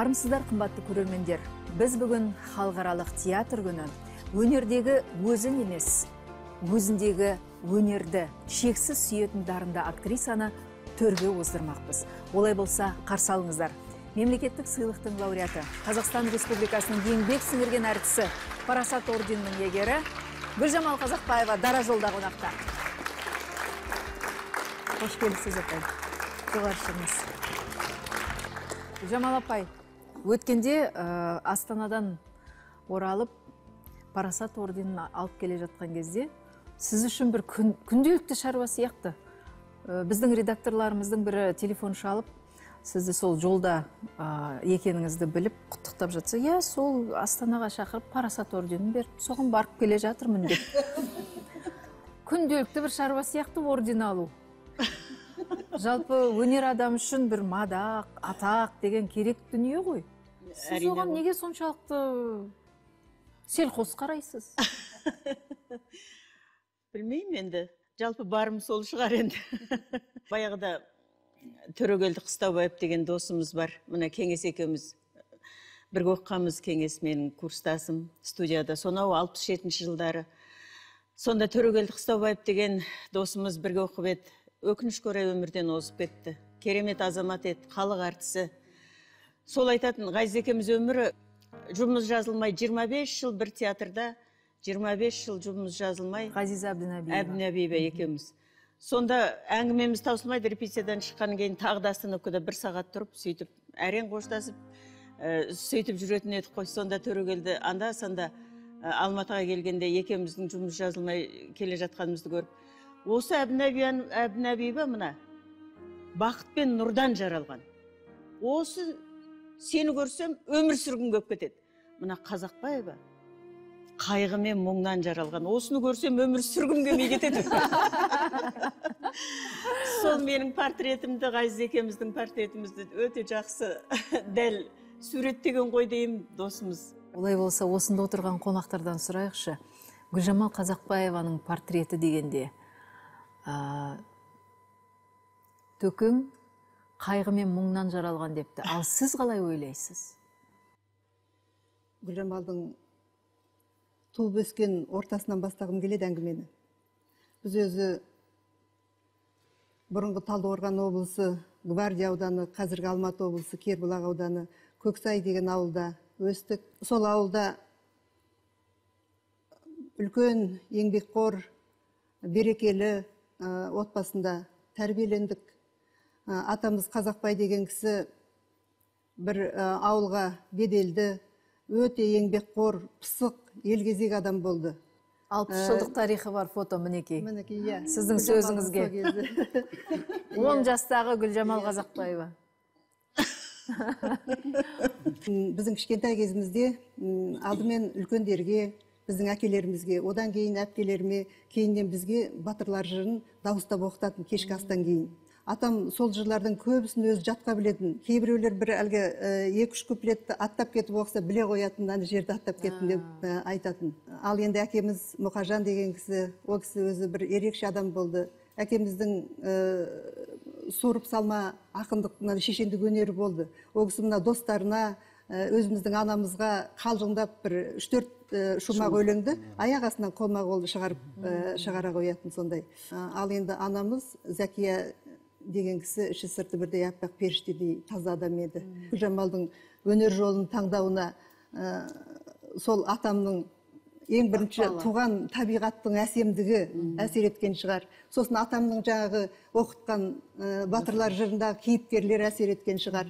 Армсыздар қымбатты көрермендер, біз бүгін халықаралық театр күнін өнердегі өзін емес, өзіндегі өнерді шексіз сүйетін дарынды актрисаны төрге оздырмақпыз. Олай болса, қарсы алыңыздар. Мемлекеттік сыйлықтың лауреаты, Қазақстан Республикасының еңбек сіңірген әртісі, парасат орденінің иегері Гүлжамал Қазақбаева дара жолда қонақта. Қош келдіңіз әпай. Жоғары шығыңыз. Гүлжамал апай, өткенде Астанадан оралып, парасат орденін алып келе жатқан кезде, сіз үшін бір күнделікті шаруа сияқты. Біздің редакторларымыздың бірі телефон шалып, сізді сол жолда екеніңізді біліп, құттықтап жатса, «Я сол Астанаға шақырып, парасат орденін беріп, соған барып келе жатырмын» деп. Күнделікті бір шаруа сияқты орден алу. Жалпы өнер адам үшін бір мадақ, атақ деген керек дүние ғой. Сіз оған неге соншалықты сел қос қарайсыз? Білмеймін енді. Жалпы барым сол шығар енді. Баяғыда Төрегелді Қыстаубаев деген досымыз бар. Мына кеңес екеуміз бірге оқығанбыз, кеңес менің курстасым студияда. Сонау 67-ші жылдары. Сонда Төрегелді Қыстаубаев деген досымыз бірге оқып еді. Өкініш көрі өмірден озып кетті. Керемет азамат еді, халық әртісі. Сол айтатын, Ғайзекеміз өмірі жұмыс жазылмай 25 жыл бір театрда, 25 жыл жұмыс жазылмай. Ғазиза Әбдінәбиева екеуміз. Сонда әңгімеміз таусылмайды, репетициядан шыққан кейін тағы да сыныпта бір сағат тұрып, сөйтіп, әрең қоштасып, сөйтіп жүретін едік қой. Сонда Төрегелді анда-санда Алматыға келгенде екеуміздің жұмыс жазылмай келе жатқанымызды көріп, осы Әбдінәбиева мына бақыт пен нұрдан жаралған. Осы сені көрсем өмір сүргім көп кетеді. Мына Қазақбаева қайғы мен мұңнан жаралған. Осыны көрсем өмір сүргім келмей кетеді. Сол менің портретімді, Ғазизекеміздің портретімізді өте жақсы дәл суреттеген ғой деймін досымыз. Олай болса, осында отырған қонақтардан сұрайықшы. Гүлжамал Қазақбаеваның портреті дегенде төкім қайғы мен мұңнан жаралған депті. Ал сіз қалай ойлайсыз? Гүлжамалдың туып өскен ортасынан бастағым келеді әңгімені. Біз өзі бұрынғы Талдықорған облысы, Гвардия ауданы, қазіргі Алматы облысы, Кербұлақ ауданы, Көксай деген ауылда өстік. Сол ауылда үлкен еңбекқор, берекелі отбасында тәрбиелендік. Атамыз Қазақбай деген кісі бір ауылға беделді, өте еңбекқор, пысық, елгезек адам болды. 60 жылдық тарихы бар фото мінекей. Сіздің сөзіңізге. 10 жастағы Гүлжамал Қазақбаева. Біздің кішкентай кезімізде алдымен үлкендерге, біздің әкелерімізге, одан кейін әпкелеріме, кейіннен бізге батырлар жырын дауыстап оқытатын кешкі астан кейін. Атам сол жырлардың көбісін өзі жатқа білетін. Кейбіреулер бір әлгі 2-3 куплетті аттап кетіп оқса біле қоятын, ана жерді аттап кеттім деп айтатын. Ал енді әкеміз Мұқажан деген кісі, ол кісі өзі бір ерекше адам болды. Әкеміздің суырып салма ақындық, шешендік өнері болды. Ол кісі мына достарына, өзіміздің анамызға қалжыңдап бір 3-4 шумақ өлеңді аяқ астынан қолма қолды шығара қоятын сондай. Ал енді анамыз Зәкия деген кісі іші сырты бірдей аппақ періштедей таза адам еді. Гүлжамалдың өнер жолын таңдауына сол атамның ең бірінші туған табиғаттың әсемдігі әсер еткен шығар. Сосын атамның жағы оқытқан батырлар жырындағы кейіпкерлер әсер еткен шығар.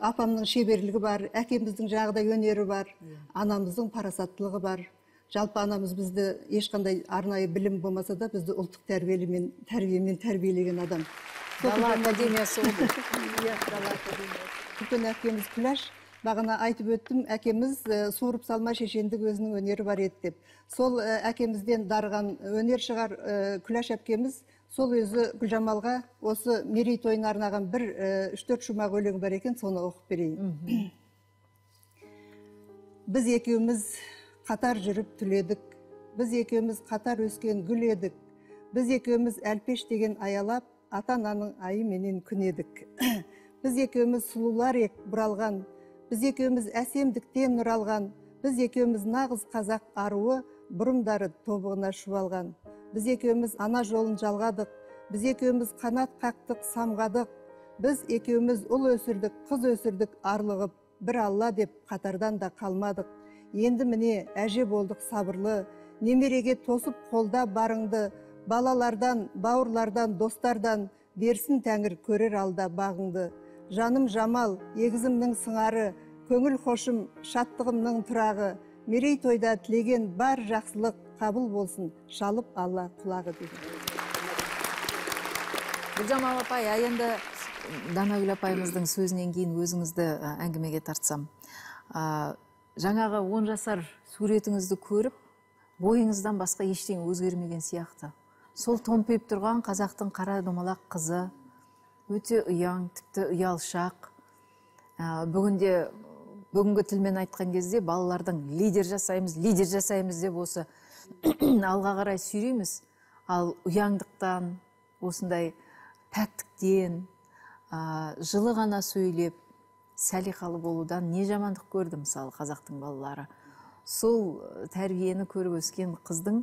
Апамның шеберлігі бар, әкеміздің жағдай өнері бар, анамыздың парасаттылығы бар. Жалпы анамыз бізді ешқандай арнайы білім болмаса да, бізді ұлттық тәрбиемен тәрбиелеген адам. Дала академиясы болды. Күтін әкеміз Күләш, бағана айтып өттім, әкеміз суырып салма шешендік өзінің өнері бар еді деп. Сол әкемізден дарыған өнер шығар Күләш әпкеміз, сол өзі Гүлжамалға осы мерейтойын арнаған бір 3-4 шумақ өлең бар екен, соны оқып берейін. біз екеуміз қатар жүріп түледік, біз екеуміз қатар өскен гүл едік, біз екеуміз әлпеш деген аялап, ата-ананың айы менен күн едік. Біз екеуміз сұлулар ек бұралған, біз екеуміз әсемдіктен нұралған, біз екеуміз нағыз қазақ аруы бұрымдары тобығына шұбалған. Біз екеуміз ана жолын жалғадық, біз екеуміз қанат қақтық, самғадық, біз екеуміз ұл өсірдік, қыз өсірдік, арлығып, бір Алла деп қатардан да қалмадық. Енді міне әже болдық сабырлы, немереге тосып қолда барыңды, балалардан, бауырлардан, достардан берсін тәңір көрер алда бағыңды. Жаным жамал, егізімнің сыңары, көңіл хошым, шаттығымның тұрағы, мерей тойда тілеген бар жақсылық қабыл болсын, шалып Алла құлағы дейді. Гүлжамал апай, енді Данагүл апайымыздың сөзінен кейін өзіңізді әңгімеге тартсам. Жаңағы 10 жасар суретіңізді көріп, ойыңыздан басқа ештеңе өзгермеген сияқты. Сол томпиып тұрған қазақтың қара домалақ қызы, өте ұяң, тіпті ұялшақ. Бүгінгі тілмен айтқан кезде балалардың лидер жасаймыз деп осы алға қарай сүйрейміз. Ал ұяңдықтан, осындай пәктіктен, жылы ғана сөйлеп, салиқалы болудан не жамандық көрді мысалы қазақтың балалары. Сол тәрбиені көріп өскен қыздың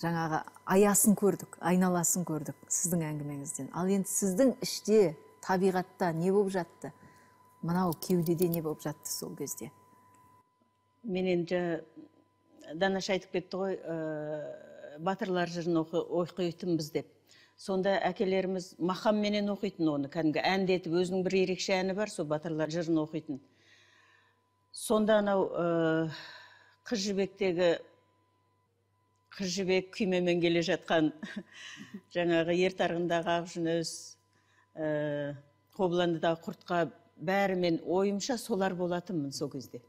жаңағы аясын көрдік, айналасын көрдік сіздің әңгімеңізден. Ал енді сіздің іште, табиғатта не болып жатты? Мынау кеудеде не болып жатты сол кезде? Мен енді Данаш айтып кетті ғой, батырлар жырын оқитынбыз деп. Сонда әкелеріміз мақам менен оқитын оны, кәдімгі әндетіп, өзінің бір ерекше әні бар, сол батырлар жырын оқитын. Сонда анау қыз жібектегі қыз жібек күймемен келе жатқан жаңағы ер тарғындағы ақжүніс, қобыландыдағы құртқа бәрі мен ойымша солар болатынмын сол кезде.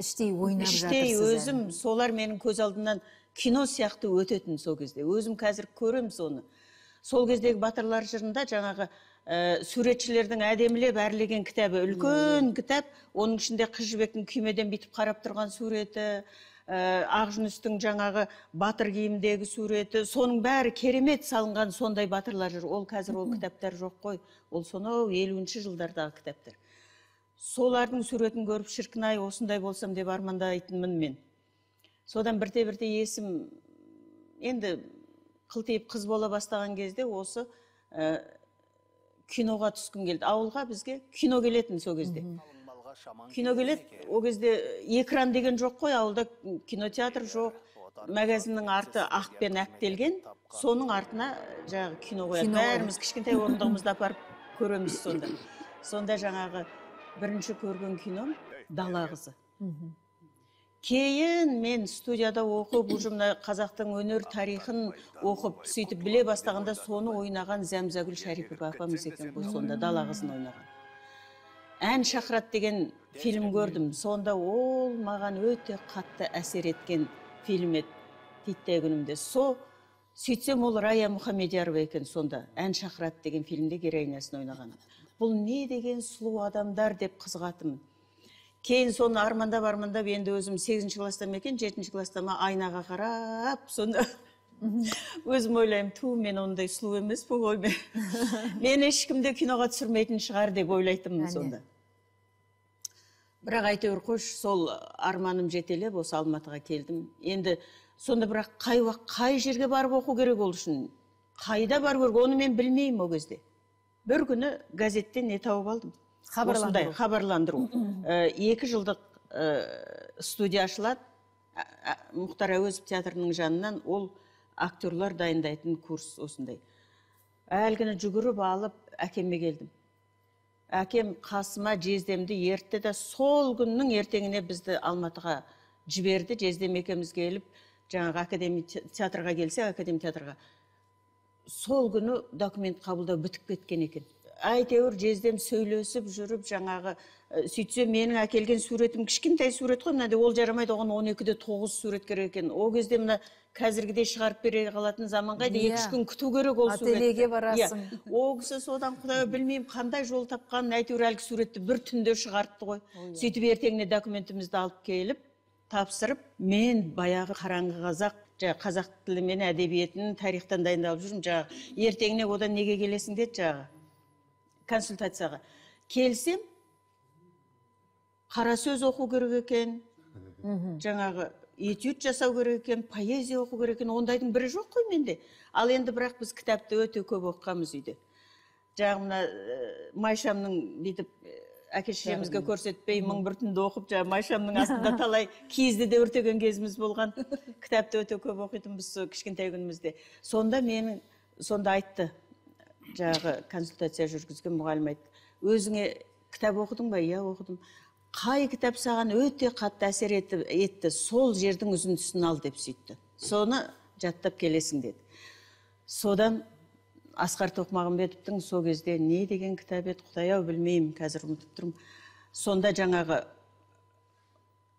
Іштей ойнап жатырсыз. Іштей өзім солар менің көз алдымнан кино сияқты өтетін сол кезде. Өзім қазір көрем соны. Сол кездегі батырлар жырында жаңағы суретшілердің әдемілеп әрлеген кітабы, үлкен кітап, оның ішінде қыз жібектің күймеден бүйтіп қарап тұрған суреті, Ақжүністің жаңағы батыр киімдегі суреті, соның бәрі керемет салынған сондай батырлар жыр. Ол қазір ол кітаптар жоқ қой. Ол сонау 50-ші жылдардағы кітаптар. Солардың суретін көріп шіркін-ай осындай болсам деп армандайтынмын мен. Содан бірте-бірте есім енді қылтиып қыз бола бастаған кезде осы киноға түскім келді. Ауылға бізге кино келетін сол кезде. Кино келеді, ол кезде экран деген жоқ қой, ауылда кинотеатр жоқ, магазиннің арты ақпен әктелген, соның артына жаңағы кино қояды. Бәріміз кішкентай орындығымызды апарып көреміз сонда. Сонда жаңағы бірінші көрген кином «Дала қызы». Кейін мен студияда оқып, ұжымда қазақтың өнер тарихын оқып, сөйтіп біле бастағанда соны ойнаған Зәмзәгүл Шәрипова апамыз екен бұл сонда «Дала қызын» ойнаған. Ән шақырат деген фильм көрдім. Сонда ол маған өте қатты әсер еткен фильм еді титтегімде. Сөйтсем ол Рая Мұхамедиярова екен сонда. Ән шақырат деген фильмде героинясын ойнаған. Бұл не деген сұлу адамдар деп қызғатым. Кейін соны армандап-армандап енді өзім 8-ші класста ма екен, 7-ші класста ма айнаға қарап, сонда өзім ойлаймын, ту мен ондай сұлу емес бұл ғой мен. Мен ешкімді киноға түсірмейтін шығар деп ойлайтынмын сонда. Бірақ әйтеуір қош, сол арманым жетелеп, осы Алматыға келдім. Енді сонда бірақ қай жерге барып оқу керек ол үшін? Қайда барып көріп, оны мен білмеймін ол кезде. Бір күні газеттен не тауып алдым? Хабарландыру. 2 жылдық студия ашылады. Мұхтар Әуезов театрының жанынан ол актерлар дайындайтын курс осындай. Әлгіні жүгіріп алып әкеме келдім. Әкем қасыма жездемді ертті де сол күннің ертеңіне бізді Алматыға жіберді. Жездем екеуміз келіп, жаңағы академия театрға. Сол күні документ қабылдау бітіп кеткен екен. әйтеуір жездем сөйлесіп жүріп жаңағы сөйтсе менің әкелген суретім кішкентай сурет қой, мынада ол жарамайды, оған 12-де 9 сурет керек екен. Ол кезде мына қазіргідей шығарып бере қалатын заманға дейін 2-3 күн күту керек ол суретті. Ательеге барасың. Ол кісі содан құдай білмеймін қандай жол тапқан, әйтеуір әлгі суретті бір түнде шығартты ғой. Сөйтіп ертеңіне документімізді алып келіп тапсырып, мен баяғы қараңғы қазақ, қазақ тілі мен әдебиетін тарихтан дайындалып жүрмін, ертеңіне одан неге келесің деді консультацияға. Келсем, қара сөз оқу керек екен, этюд жасау керек екен, поэзия оқу керек екен, ондайдың бірі жоқ қой менде. Ал енді бірақ біз кітапты өте көп оқығанбыз үйде. Мына Майшамның бүйтіп әкешемізге көрсетпей 1000 бір түнді оқып, Майшамның астында талай кезді де өртеген кезіміз болған. Кітапты өте көп оқитын біз кішкентай күнімізде. Сонда мені сонда айтты, консультация жүргізген мұғалім айтты, өзіңе кітап оқыдың ба? Иә, оқыдым. Қай кітап саған өте қатты әсер етті, сол жердің үзіндісін ал деп сөйтті. Соны жаттап келесің деді. Содан Асқар Тоқмағамбетовтің сол кезде не деген кітап еді, құдай-ау білмеймін, қазір ұмытып тұрмын. Сонда жаңағы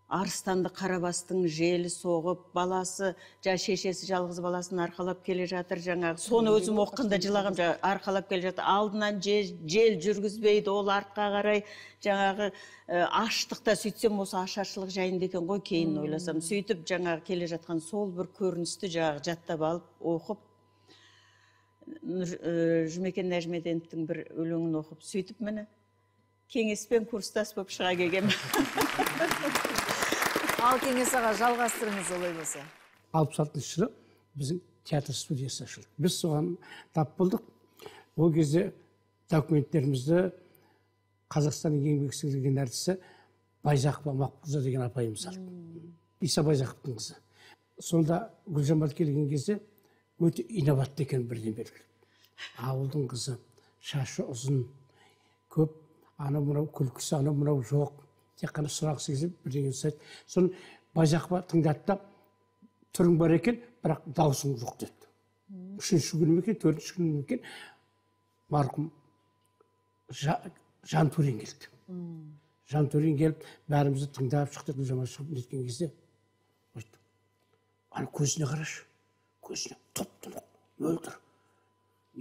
арыстанды қарабастың желі соғып, баласы, шешесі жалғыз баласын арқалап келе жатыр, жаңағы. Соны өзім оққанда жылағам, арқалап келе жатыр. Алдынан жел жүргізбейді, ол артқа қарай, жаңағы аштықта сөйтсем, осы ашаршылық жайында екен ғой, кейін ойласам. Сөйтіп жаңағы келе жатқан сол бір көріністі жаттап алып, оқып, Жұмекен Нәжмеденовтің бір өлеңін оқып, сөйтіп мені кеңеспен курстас болып шыға келгем. Ал Кеңес аға, жалғастырыңыз олай болса. 66 жылы біздің театр студиясы ашылды. Біз соған тап болдық. Ол кезде документтерімізді Қазақстанның еңбек сіңірген әртісі Байзақова Мақпұлза деген апайымыз алды. Иса Байзақовтың қызы. Сонда Гүлжамал келген кезде өте инабатты екен бірден белгілі. Ауылдың қызы, шашы ұзын, көп, анау-мынау күлкісі, анау-мынау жоқ. Тек қана сұрақсы кезіп, бірден сайт. Соны Байзақова тыңдатта түрің бар екен, бірақ дауысың жоқ деді. 3-ші күні ме екен, 4-ші күні ме екен, марқұм Жантөрен келді. Жантөрен келіп, бәрімізді тыңдап шықты, жаман шығып неткен кезде, ана көзіне қарашы. Көзіне топ-тұнық, мөлдір,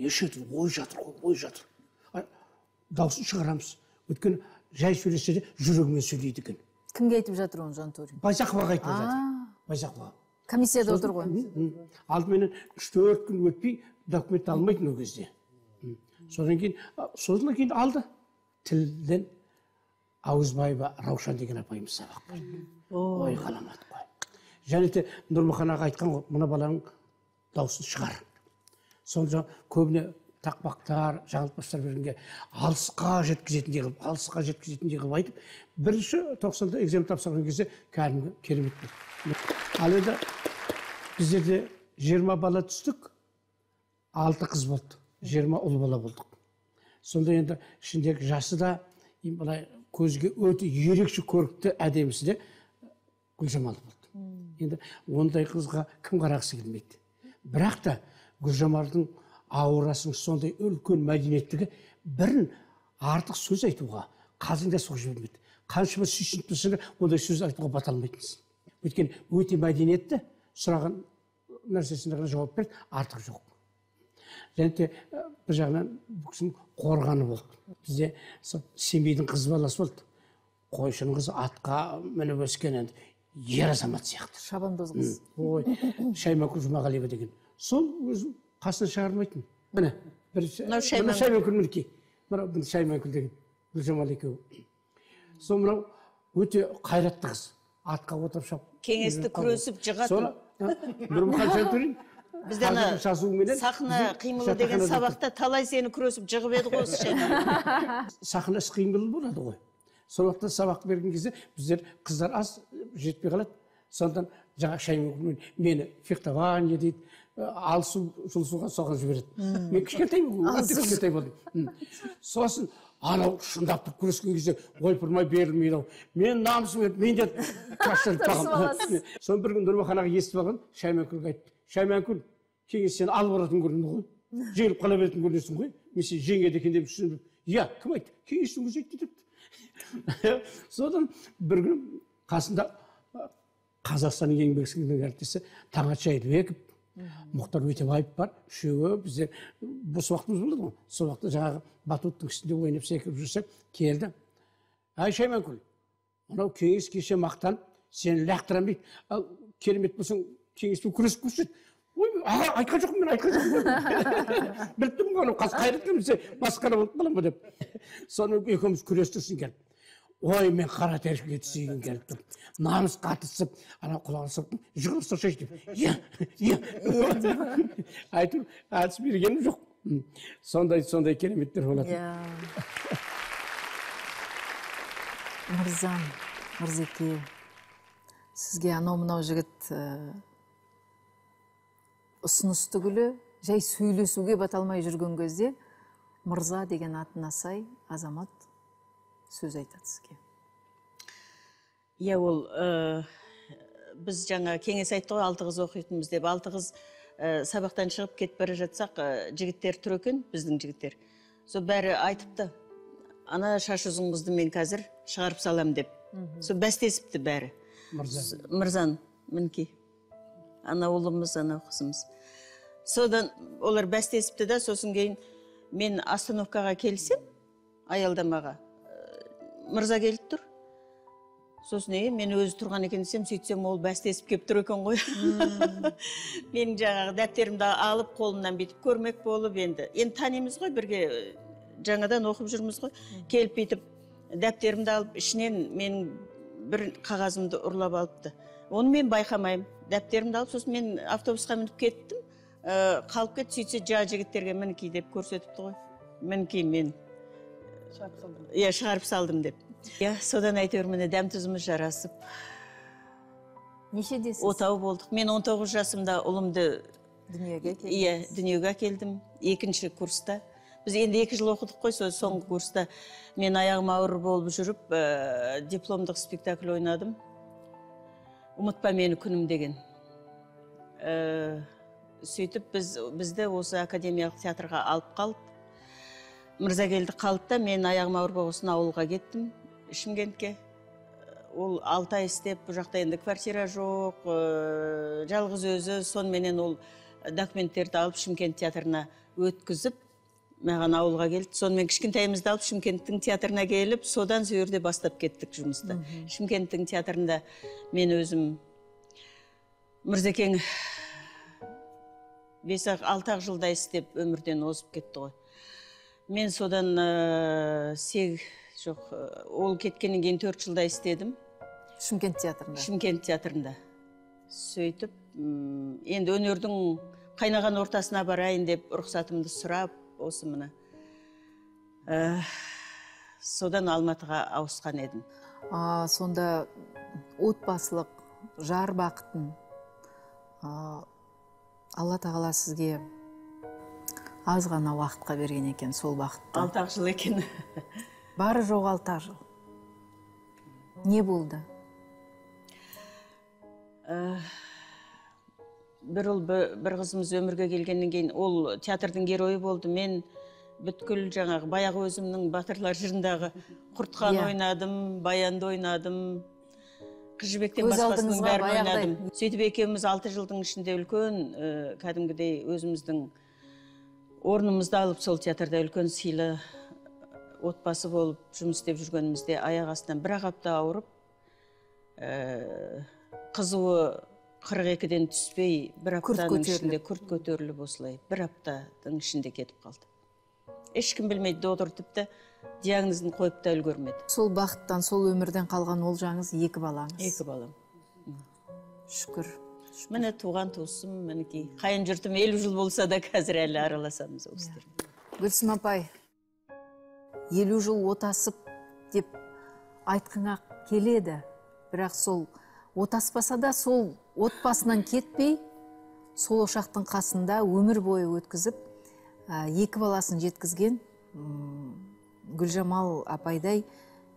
нешетіп, ой жатыр, ой жатыр. Даусын шығарамыз. Өткен жай сөйлесе де жүрегімен сөйлейді екен. Кімге айтып жатыр оны Жантөрен? Байзақоваға айтып жатыр. Байзақова. Комиссияда отыр ғой. Алдыменен 3-4 күн өтпей, документ алмайтын ол кезде. Содан кейін алды. Тілден Ауызбаева Раушан деген апайымыз сабақ берді. Ой қаламады ғой. Және де Нұрмұханаға айтқан ғой, мына баланың даусын шығар. Сонда көбіне тақпақтар, жаңылтпаштар берінге алысқа жеткізетіндей қылып айтып, бірінші 90-да экзамен тапсырған кезде кәдімгі керемет болды. Ал енді біздерде 20 бала түстік, 6 қыз болды, 20 ұл бала болдық. Сонда енді ішіндегі жасы да көзге өте ерекше көрікті әдемісі де Гүлжамал болды. Енді ондай қызға кім қарағысы келмейді. Бірақ та Гүлжамалдың аурасының сондай үлкен мәдениеттігі бірін артық сөз айтуға қазында соқ жібермейді. Қаншама сүйсінтпесіңдер, ондай сөз айтуға бата алмайтынсың. Өйткені өте мәдениетті сұраған нәрсесіне ғана жауап берді, артық жоқ. Және де бір жағынан бұл кісінің қорғаны болды. Бізде семейдің қыз баласы болды. Қойшының қызы атқа мініп өскен енді. Ер азамат сияқты. Шабандоз қыз. Ой, Шаймакүл Мухағалиева деген. Сол өзі қасына шығармайтын. Міне, Шаймакүл деген. Гүлжамал екеуі. Сол мынау өте қайратты қыз. Атқа отырып шап. Кеңесті күресіп жығатын. Соны Нұрмұхан Жантөрен. Бізден сахна қимылы деген сабақта талай сені күресіп жығып еді ғой осы Шаймакүл. Сахна іс қимылы болады ғой. Солақта сабақ берген кезде біздер қыздар аз жетпей қалады. Сондан жаңа Шаймакүлмен мені фехтование дейді, алысу жұлысуға соған жібереді. Мен кішкентай болдым. Сосын анау шындап күрескен кезде ойпырмай берілмейді. Мен намысым еді, мен де қашырып тағам. Соны бір күн Нұрмаханаға естіп алған Шаймакүлге айтты. Шаймакүл, кеңес сені алып баратын көрінді ғой. Жегіліп қала беретін көрінесің ғой. месе жеңге деген деп түсініп, я, кім айтты? Кеңесіңіз жетті депті. Содан бір күн қасында Қазақстанның еңбек сіңірген әртісі Таңатша Айдыбеков, Мұхтар Өтебаев бар, үшеуі бізде бос уақытымыз болды ғой. Сол уақытта жаңағы батуттың үстінде ойнап секіріп жүрсек, келді. Айша Мәкүл, мынау кеңес кеше мақтан, сені лақтырам дейді. Ал керемет болсаң кеңесті күресіп көрсет. Айтқан жоқпын мен, айтқан жоқпын. Біліп ғой, қазір қайраттымын десе, басқара болып қаламын деп. Соны екеуміз күрестірсін келді. Ой, мен қара теріп кетсейін келіп тұр. Намыс қатысып, ана құлағын сырттым, жығылыстыр шеш деп. Айтып, әдіс бергенім жоқ. Сондай кереметтер болады. Мырзам, Мырзеке, сізге анау мынау жігіт ұсынысты күлі, жай сөйлесуге баталмай жүрген кезде Мырза деген атына сай азамат сөз айтады сізге. Иә, ол біз жаңа кеңес айтты ғой, 6 қыз оқитынбыз деп. 6 қыз сабақтан шығып кетіп бара жатсақ, жігіттер тұр екен, біздің жігіттер. Сол бәрі айтыпты. Ана шаш үзіңізді мен қазір шығарып салам деп. Сол бәстесіпті бәрі. Мырзан, мінекей. Ана ұлымыз, ана қызымыз. Содан олар бәстесіпті да, сосын кейін мен остановкаға келсем, аялдамаға. Мырза келіп тұр. Сосын мен өзі тұрған екен десем, сөйтсем ол бәстесіп кеп тұр екен ғой. Менің жаңағы дәптерімді алып, қолымнан бүйтіп көрмек болып енді. Енді танимыз ғой, бірге жаңадан оқып жүрміз ғой. Келіп бүйтіп дәптерімді алып, ішінен менің бір қағазымды ұрлап алыпты. Оны мен байқамаймын. Дәптерімді алып, сосын мен автобусқа мініп кеттім. Қалып кет, сөйтсе, жігіттерге мінекей деп көрсетіпті ғой. Мінекей мен шығарып салдым деп. Содан әйтеуір міне дәм тұзымыз жарасып. Неше десіз? Отау болдық. Мен 19 жасымда ұлымды дүниеге келдім. 2-ші курста. Біз енді 2 жыл оқыдық қой, соңғы курста мен аяғым ауыр болып жүріп, дипломдық спектакль ойнадым. Ұмытпа мені күнім деген. Сөйтіп, бізді осы академиялық театрға алып қалып. Мырза келді қалыпта, мен аяғым ауыр болғасын ауылға кеттім, Шымкентке. Ол 6 ай істеп, бұл жақта енді квартира жоқ, жалғыз өзі. Сонменен ол документтерді алып, Шымкент театрына өткізіп, маған ауылға келді. Сонымен кішкентайымызды алып, Шымкенттің театрына келіп, содан сүйірде бастап кеттік жұмысты. Шымкенттің театрында мен өзім Мырзекең 5-6 жылдай істеп өмірден озып кетті ғой. Мен содан ол кеткеннен кейін 4 жылдай істедім. Шымкент театрында? Шымкент театрында. Сөйтіп, енді өнердің қайнаған ортасына барайын деп рұқсатымды сұрап, осы мұны. Содан Алматыға ауысқан едім. Сонда отбасылық, жар бақытын Алла тағала сізге аз ғана уақытқа берген екен, сол бақытта. 6 жыл екен. Бары жоқ 6 жыл. Не болды? Бір ұл, бір қызымыз өмірге келгеннен кейін, ол театрдың геройы болды. Мен бүткіл жаңағы баяғы өзімнің батырлар жырындағы Құртқан ойнадым, Баянды ойнадым, Қыз-жібектен басқасының бәрін ойнадым. Сөйтіп екеуміз 6 жылдың ішінде үлкен, кәдімгідей өзіміздің орнымызды алып, сол театрда үлкен сыйлы отбасы болып жұмыс істеп жүргенімізде аяқ астынан 1 апта ауырып, қызуы 42-ден түспей, 1 аптаның ішінде күрт көтеріліп осылай, 1 аптаның ішінде кетіп қалды. Ешкім білмейді, доктор тіпті диагнозын қойып та үлгермеді. Сол бақыттан, сол өмірден қалған олжаңыз 2 балаңыз. 2 балам. Шүкір. Міне туған туысым, мінекей. Қайын жұртым 50 жыл болса да қазір әлі араласамыз осыдыр. Гүлсім апай, 50 жыл отасып деп айтқыңа келеді, бірақ сол отаспаса да сол отбасынан кетпей, сол ошақтың қасында өмір бойы өткізіп, 2 баласын жеткізген Гүлжамал апайдай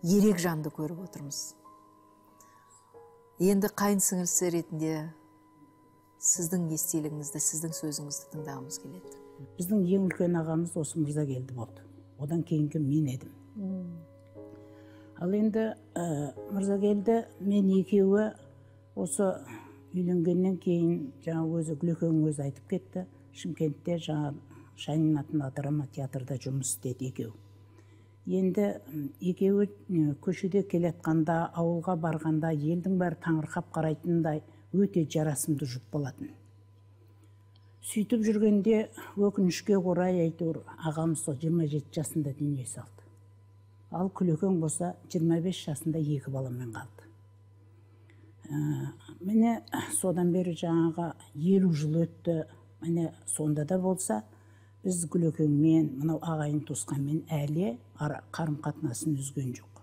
ерек жанды көріп отырмыз. Енді қайын сіңілісі ретінде сіздің естелігіңізді, сіздің сөзіңізді тыңдағымыз келеді. біздің ең үлкен ағамыз осы мырза келді болды. Одан кейінгі мен едім. Ал енді мырза келді, мен екеуі осы үйленгеннен кейін жаңа өзі Гүлекең өзі айтып кетті. Шымкентте жаңа Шайнин атындағы драма театрда жұмыс істеді екеуі. Енді екеуі көшеде келеатқанда, ауылға барғанда елдің бәрі таңырқап қарайтындай өте жарасымды жұп болатын. Сөйтіп жүргенде өкінішке орай әйтеуір ағамыз 27 жасында дүние салды. Ал Күлекең болса 25 жасында екі баламен қалды. Міне содан бері жаңағы 50 жыл өтті. Міне сонда да болса біз Күлекеңмен, мынау ағайын туысқанмен әлі қарым-қатынасын үзген жоқ.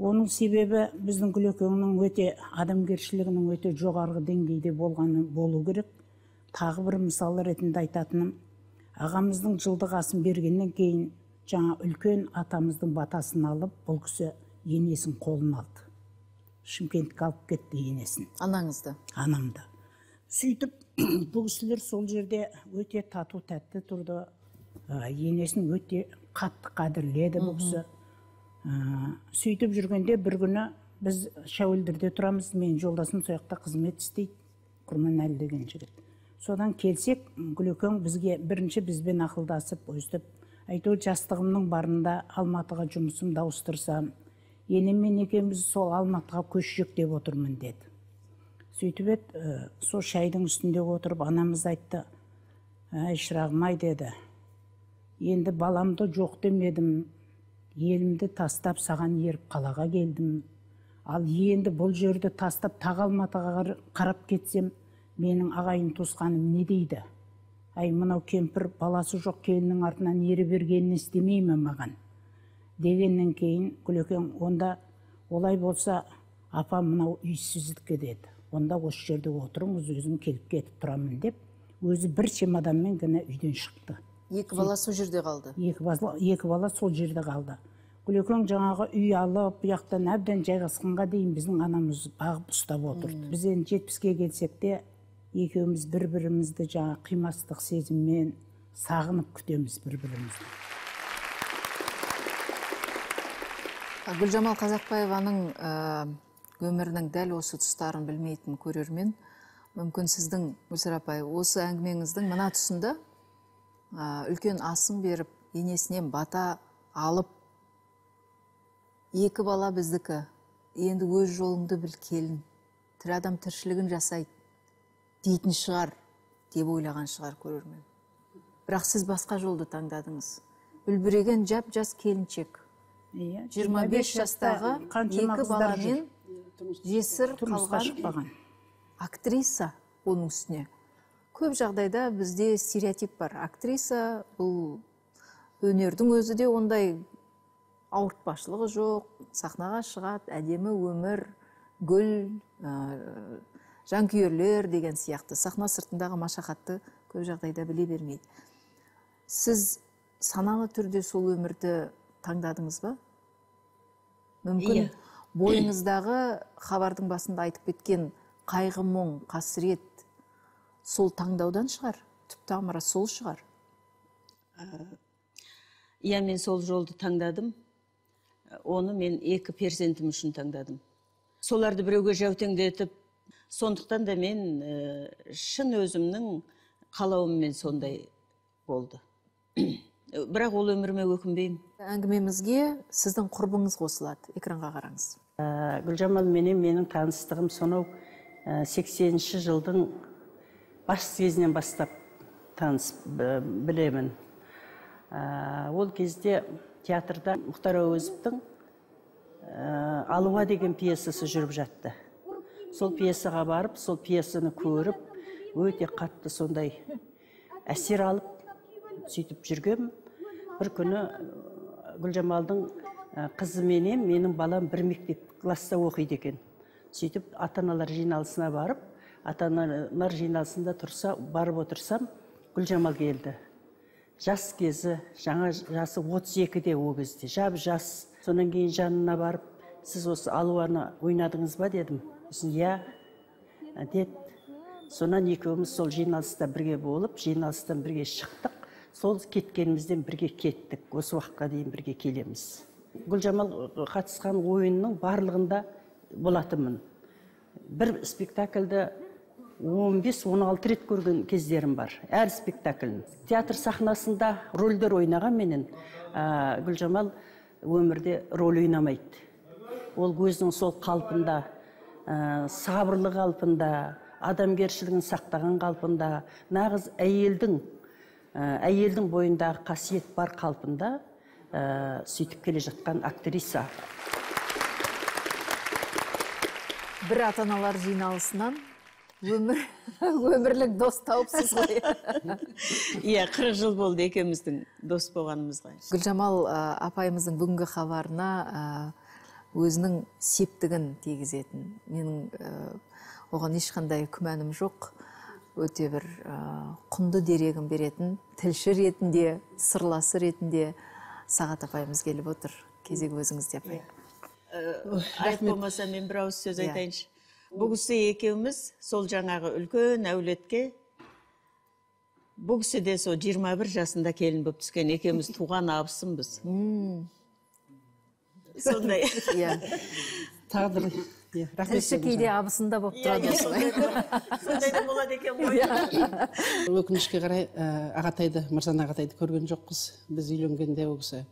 Оның себебі біздің Күлекеңнің өте адамгершілігінің өте жоғарғы деңгейде болғаны болу керек. Тағы бір мысал ретінде айтатыным, ағамыздың жылдығасын бергеннен кейін жаңа үлкен атамыздың батасын алып, бұл кісі енесін қолына алды. Шымкентке алып кетті енесін. Анаңызды? Анамды. Сөйтіп бұл кісілер сол жерде өте тату тәтті тұрды. Енесін өте қатты қадірледі бұл кісі. Сөйтіп жүргенде бір күні біз Шәуілдірде тұрамыз. Мен жолдасым сояқта қызмет істейді. Құрман әлі деген жігіт. Содан келсек, Күлекең бізге бірінші бізбен ақылдасып, өстіп, әйтеуір жастығымның барында Алматыға жұмысым дауыстырсам, енеммен екеуміз сол Алматыға көшсек деп отырмын деді. Сөйтіп еді, сол шайдың үстінде отырып, анамыз айтты, «Әй, шырағым-ай» деді, «Енді баламды жоқ демедім, елімді тастап, саған еріп қалаға келдім. Ал енді бұл жерді тастап, тағы Алматыға қарап кетсем, менің ағайын туысқаным не дейді? Әй, мынау кемпір баласы жоқ келінің артынан ері бергенін істемеймін маған». Дегеннен кейін Күлекең онда олай болса, «Апа, мынау үйсіздікке» деді. Онда осы жерде отырыңыз, өзім келіп кетіп тұрамын деп, өзі бір чемоданмен ғана үйден шықты. Екі бала сол жерде қалды? Екі бала сол жерде қалды. Күлекең жаңағы үй алып, бұяқтан әбден жайғасқанға дейін біздің анамыз бағып ұстап отырды. Біз енді 70-ке келсек те, екеуміз бір-бірімізді жаңа қимастық сезіммен сағынып күтеміз бір-бірімізді. Гүлжамал Қазақбаеваның өмірінің дәл осы тұстарын білмейтін көрермен, мүмкін сіздің, Гүлжамал апай, осы әңгімеңіздің мына тұсында үлкен асын беріп, енесінен бата алып, екі бала біздікі, енді өз жолыңды біл келін, тірі адам тіршілігін жасайды, дейтін шығар, деп ойлаған шығар көрермен. Бірақ сіз басқа жолды таңдадыңыз. Үлбіреген жап-жас келіншек, 25 жастағы екі баламен жесір қалған актриса. Оның үстіне көп жағдайда бізде стереотип бар. Актриса бұл өнердің өзі де ондай ауыртпашылығы жоқ, сахнаға шығады, әдемі өмір, гүл, жанкүйерлер деген сияқты сахна сыртындағы машақатты көп жағдайда біле бермейді. Сіз саналы түрде сол өмірді таңдадыңыз ба? Мүмкін бойыңыздағы хабардың басында айтып кеткен қайғы, мұң, қасірет сол таңдаудан шығар, түп тамыры сол шығар. Иә, мен сол жолды таңдадым. Оны мен 2% үшін таңдадым. Соларды біреуге жәутеңдетіп, сондықтан да мен шын өзімнің қалауыммен сондай болды. Бірақ ол өміріме өкінбеймін. Әңгімемізге сіздің құрбыңыз қосылады. Экранға қараңыз. Гүлжамал менен менің таныстығым сонау 80-ші жылдың бас кезінен бастап білемін. Ол кезде театрда Мұхтар Әуезовтың «Алуа» деген пьесасы жүріп жатты. Сол пьесаға барып, сол пьесаны көріп, өте қатты сондай әсер алып, сөйтіп жүргем. Бір күні Гүлжамалдың қызы менен менің балам бір мектеп класста оқиды екен. Сөйтіп ата-аналар жиналысына барып, ата-аналар жиналысында тұрса, барып отырсам, Гүлжамал келді. Жас кезі, жаңа жасы 32-де ол кезде, жап жас. Сонан кейін жанына барып, сіз осы «Алуаны» ойнадыңыз ба дедім. Иә, деді. Сонан екеуміз сол жиналыста бірге болып, жиналыстан бірге шықтық. Сол кеткенімізден бірге кеттік. Осы уақытқа дейін бірге келеміз. Гүлжамал қатысқан ойынның барлығында болатынмын. Бір спектакльді 15-16 рет көрген кездерім бар. Әр спектаклін. Театр сахнасында рөлдер ойнаған менен Гүлжамал өмірде рөл ойнамайды. Ол өзінің сол қалпында, сабырлы қалпында, адамгершілігін сақтаған қалпында, нағыз әйелдің бойындағы қасиет бар қалпында сөйтіп келе жатқан актриса. Бір ата-аналар жиналысынан өмірлік дос тауыпсыз ғой. Иә, 40 жыл болды екеуміздің дос болғанымызға. Гүлжамал апайымыздың бүгінгі хабарына өзінің септігін тигізетін. Менің оған ешқандай күмәнім жоқ. Өте бір құнды дерегін беретін, тілші ретінде, сырласы ретінде Сағат апайымыз келіп отыр. Кезегі өзіңізде апай. Рахмет болмаса мен бір ауыз сөз айтайыншы. Бұл кісі екеуміз сол жаңағы үлкен әулетке, бұл кісі де сол 21 жасында келін болып түскен, екеуміз туған абысымыз. Сондай. Тағдыр. Тілші кейде абысында болып тұрады. Сондай да болады екен ғой. Өкінішке қарай ағатайды, Мырзан ағатайды көрген жоқпыз. Біз үйленгенде ол кісі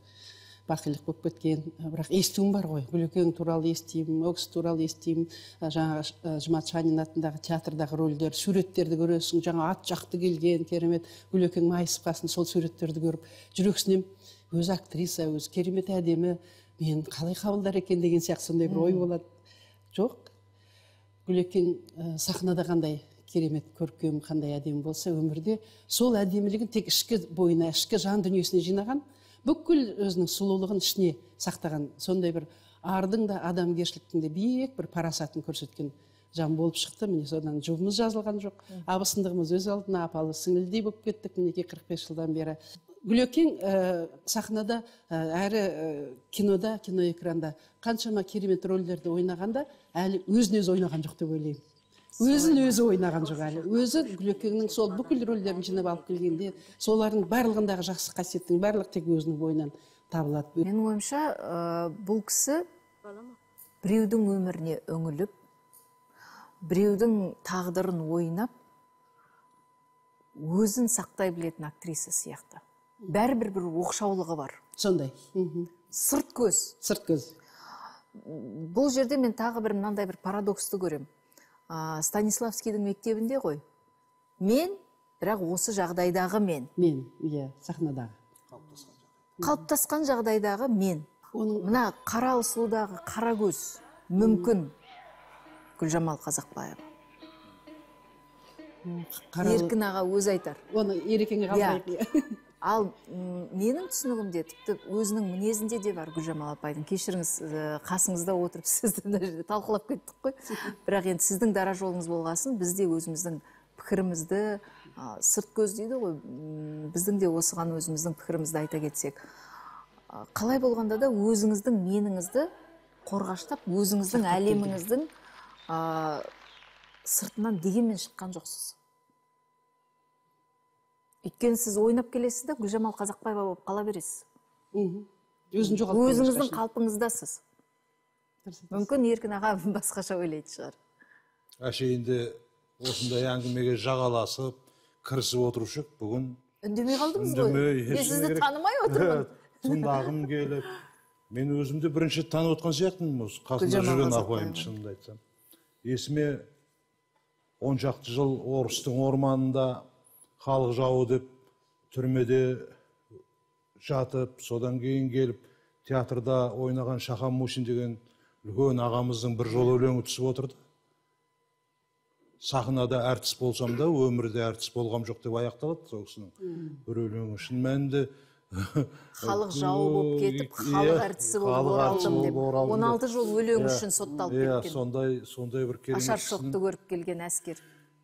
бақилық болып кеткен, бірақ естуім бар ғой. Гүлекең туралы естеймін, Окс туралы естеймін, жаңа Жұмат Шанин атындағы театрдағы рөлдер, суреттерді көресің, жаңа ат жақты келген, керемет, Гүлекең майысып қасын, сол суреттерді көріп жүрексінем, өз актриса, өз керемет әдемі, мен қалай қабылдар екен деген сияқты сондай бір ой болады. Жоқ, Гүлекең сахнада қандай керемет көркем, қандай әдемі болса, өмірде сол әдемілігін тек ішкі бойына, ішкі жан дүниесіне жинаған, бүкіл өзінің сұлулығын ішіне сақтаған, сондай бір ардың да адамгершіліктің де биік бір парасатын көрсеткен жан болып шықты. Міне содан жұбымыз жазылған жоқ. Абысындығымыз өз алдына апалы сіңілдей болып кеттік мінеке 45 жылдан бері. Гүлекең сахнада, әрі кинода, киноэкранда қаншама керемет рөлдерді ойнағанда әлі өзін өзі ойнаған жоқ деп ойлаймын. Өзін өзі ойнаған жоқ әлі. Өзі Гүлекеңнің сол бүкіл рөлдерін жинап алып келгенде, солардың барлығындағы жақсы қасиеттің барлық тек өзінің бойынан табылады. Менің ойымша, бұл кісі біреудің өміріне үңіліп, біреудің тағдырын ойнап, өзін сақтай білетін актриса сияқты. Бәрібір бір оқшаулығы бар. Сондай. Сырт көз. Сырт көз. Бұл жерде мен тағы бір мынандай бір парадоксты көрем. Станиславскийдің мектебінде ғой. Мен, бірақ осы жағдайдағы мен. Мен, сахнадағы. Қалыптасқан жағдайдағы мен. Мына қаралы сұлудағы қарагөз мүмкін Гүлжамал Қазақбаева. Еркін аға өзі айтар. Оны ерекеңе қалдырайық. Ал менің түсінігімде тіпті өзінің мінезінде де бар Гүлжамал апайдың. Кешіріңіз, қасыңызда отырып сізді талқылап кеттік қой. Бірақ енді сіздің дара жолыңыз болғасын, біз де өзіміздің пікірімізді сырт көз дейді ғой. Біздің де осыған өзіміздің пікірімізді айта кетсек. Қалай болғанда да өзіңіздің меніңізді қорғаштап, өзіңіздің әлеміңіздің сыртынан дегенмен шыққан жоқсыз. Өйткені сіз ойнап келесіз де Гүлжамал Қазақбаева болып қала бересіз. Өзіңіздің қалпыңыздасыз. Мүмкін Еркін аға басқаша ойлайтын шығар. Әшейінде осындай әңгімеге жағаласып, кірісіп отырушық бүгін. Үндемей қалдыңыз ғой. Мен сізді танымай отырмын. Тыңдағым келіп, мен өзімді бірінші танып отқан сияқтымын. Қасында жүрген апайым шынымды айтсам. Есіме 10 шақты жыл Орыстың орманында халық жауы деп түрмеде жатып, содан кейін келіп, театрда ойнаған Шахан Мусин деген үлкен ағамыздың бір жолы өлеңі түсіп отырды. Сахнада әртіс болсам да, өмірде әртіс болғам жоқ деп аяқталады сол кісінің бір өлеңі. Шын мәнінде халық жауы болып кетіп, халық әртісі болып оралдым деп. 16 жыл өлең үшін сотталып кеткен. Сондай бір керемет. Ашар шоқты көріп келген әскер.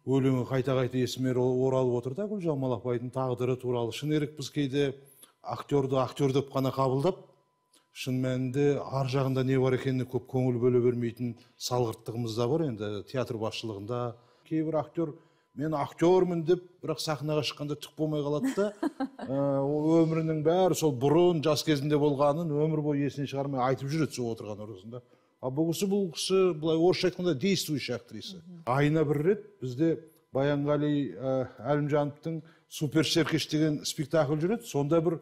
Өлеңі қайта-қайта есіме оралып отыр да, Гүлжамал апайдың тағдыры туралы. Шын ерік біз кейде актерді актер деп қана қабылдап, шын мәнінде ар жағында не бар екеніне көп көңіл бөле бермейтін салғырттығымыз да бар енді театр басшылығында. Кейбір актер мен актермін деп, бірақ сахнаға шыққанда түк болмай қалады да. Өмірінің бәрі сол бұрын жас кезінде болғанын өмір бойы есіне шығармай айтып жүреді сол отырған орысында. А бұл кісі былай орысша айтқанда действующая актриса. Айына бір рет бізде Баянғали Әлімжановтың суперсеркеш деген спектакль жүреді. Сонда бір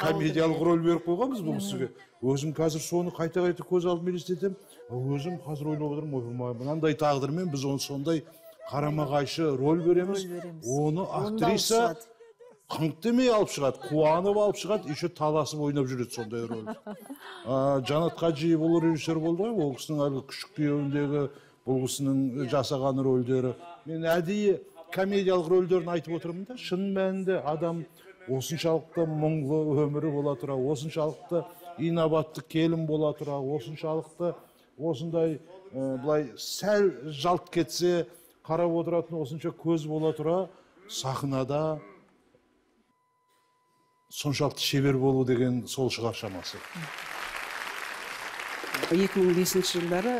комедиялық рөл беріп қойғанбыз бұл кісіге. Өзім қазір соны қайта-қайта көз алдым елестетем. Өзім қазір ойлап отырмын, мынандай тағдырмен біз оны сондай қарама-қайшы рөл береміз. Оны актриса қыңттемей алып шығады, қуанып алып шығады, еще таласып ойнап жүреді сондай рөлді. Жанат Қажиевұлы режиссер болды ғой, ол кісінің әлгі күшік күйеуіндегі бұл кісінің жасаған рөлдері. Мен әдейі комедиялық рөлдерін айтып отырмын да, шын мәнінде адам осыншалықты мұңлы өмірі бола тұра, осыншалықты инабатты келін бола тұра, осыншалықты осындай былай сәл жалт кетсе қарап отыратын осынша көз бола тұра, сахнада соншалықты шебер болу деген сол шығар шамасы. 2005-ші жылдары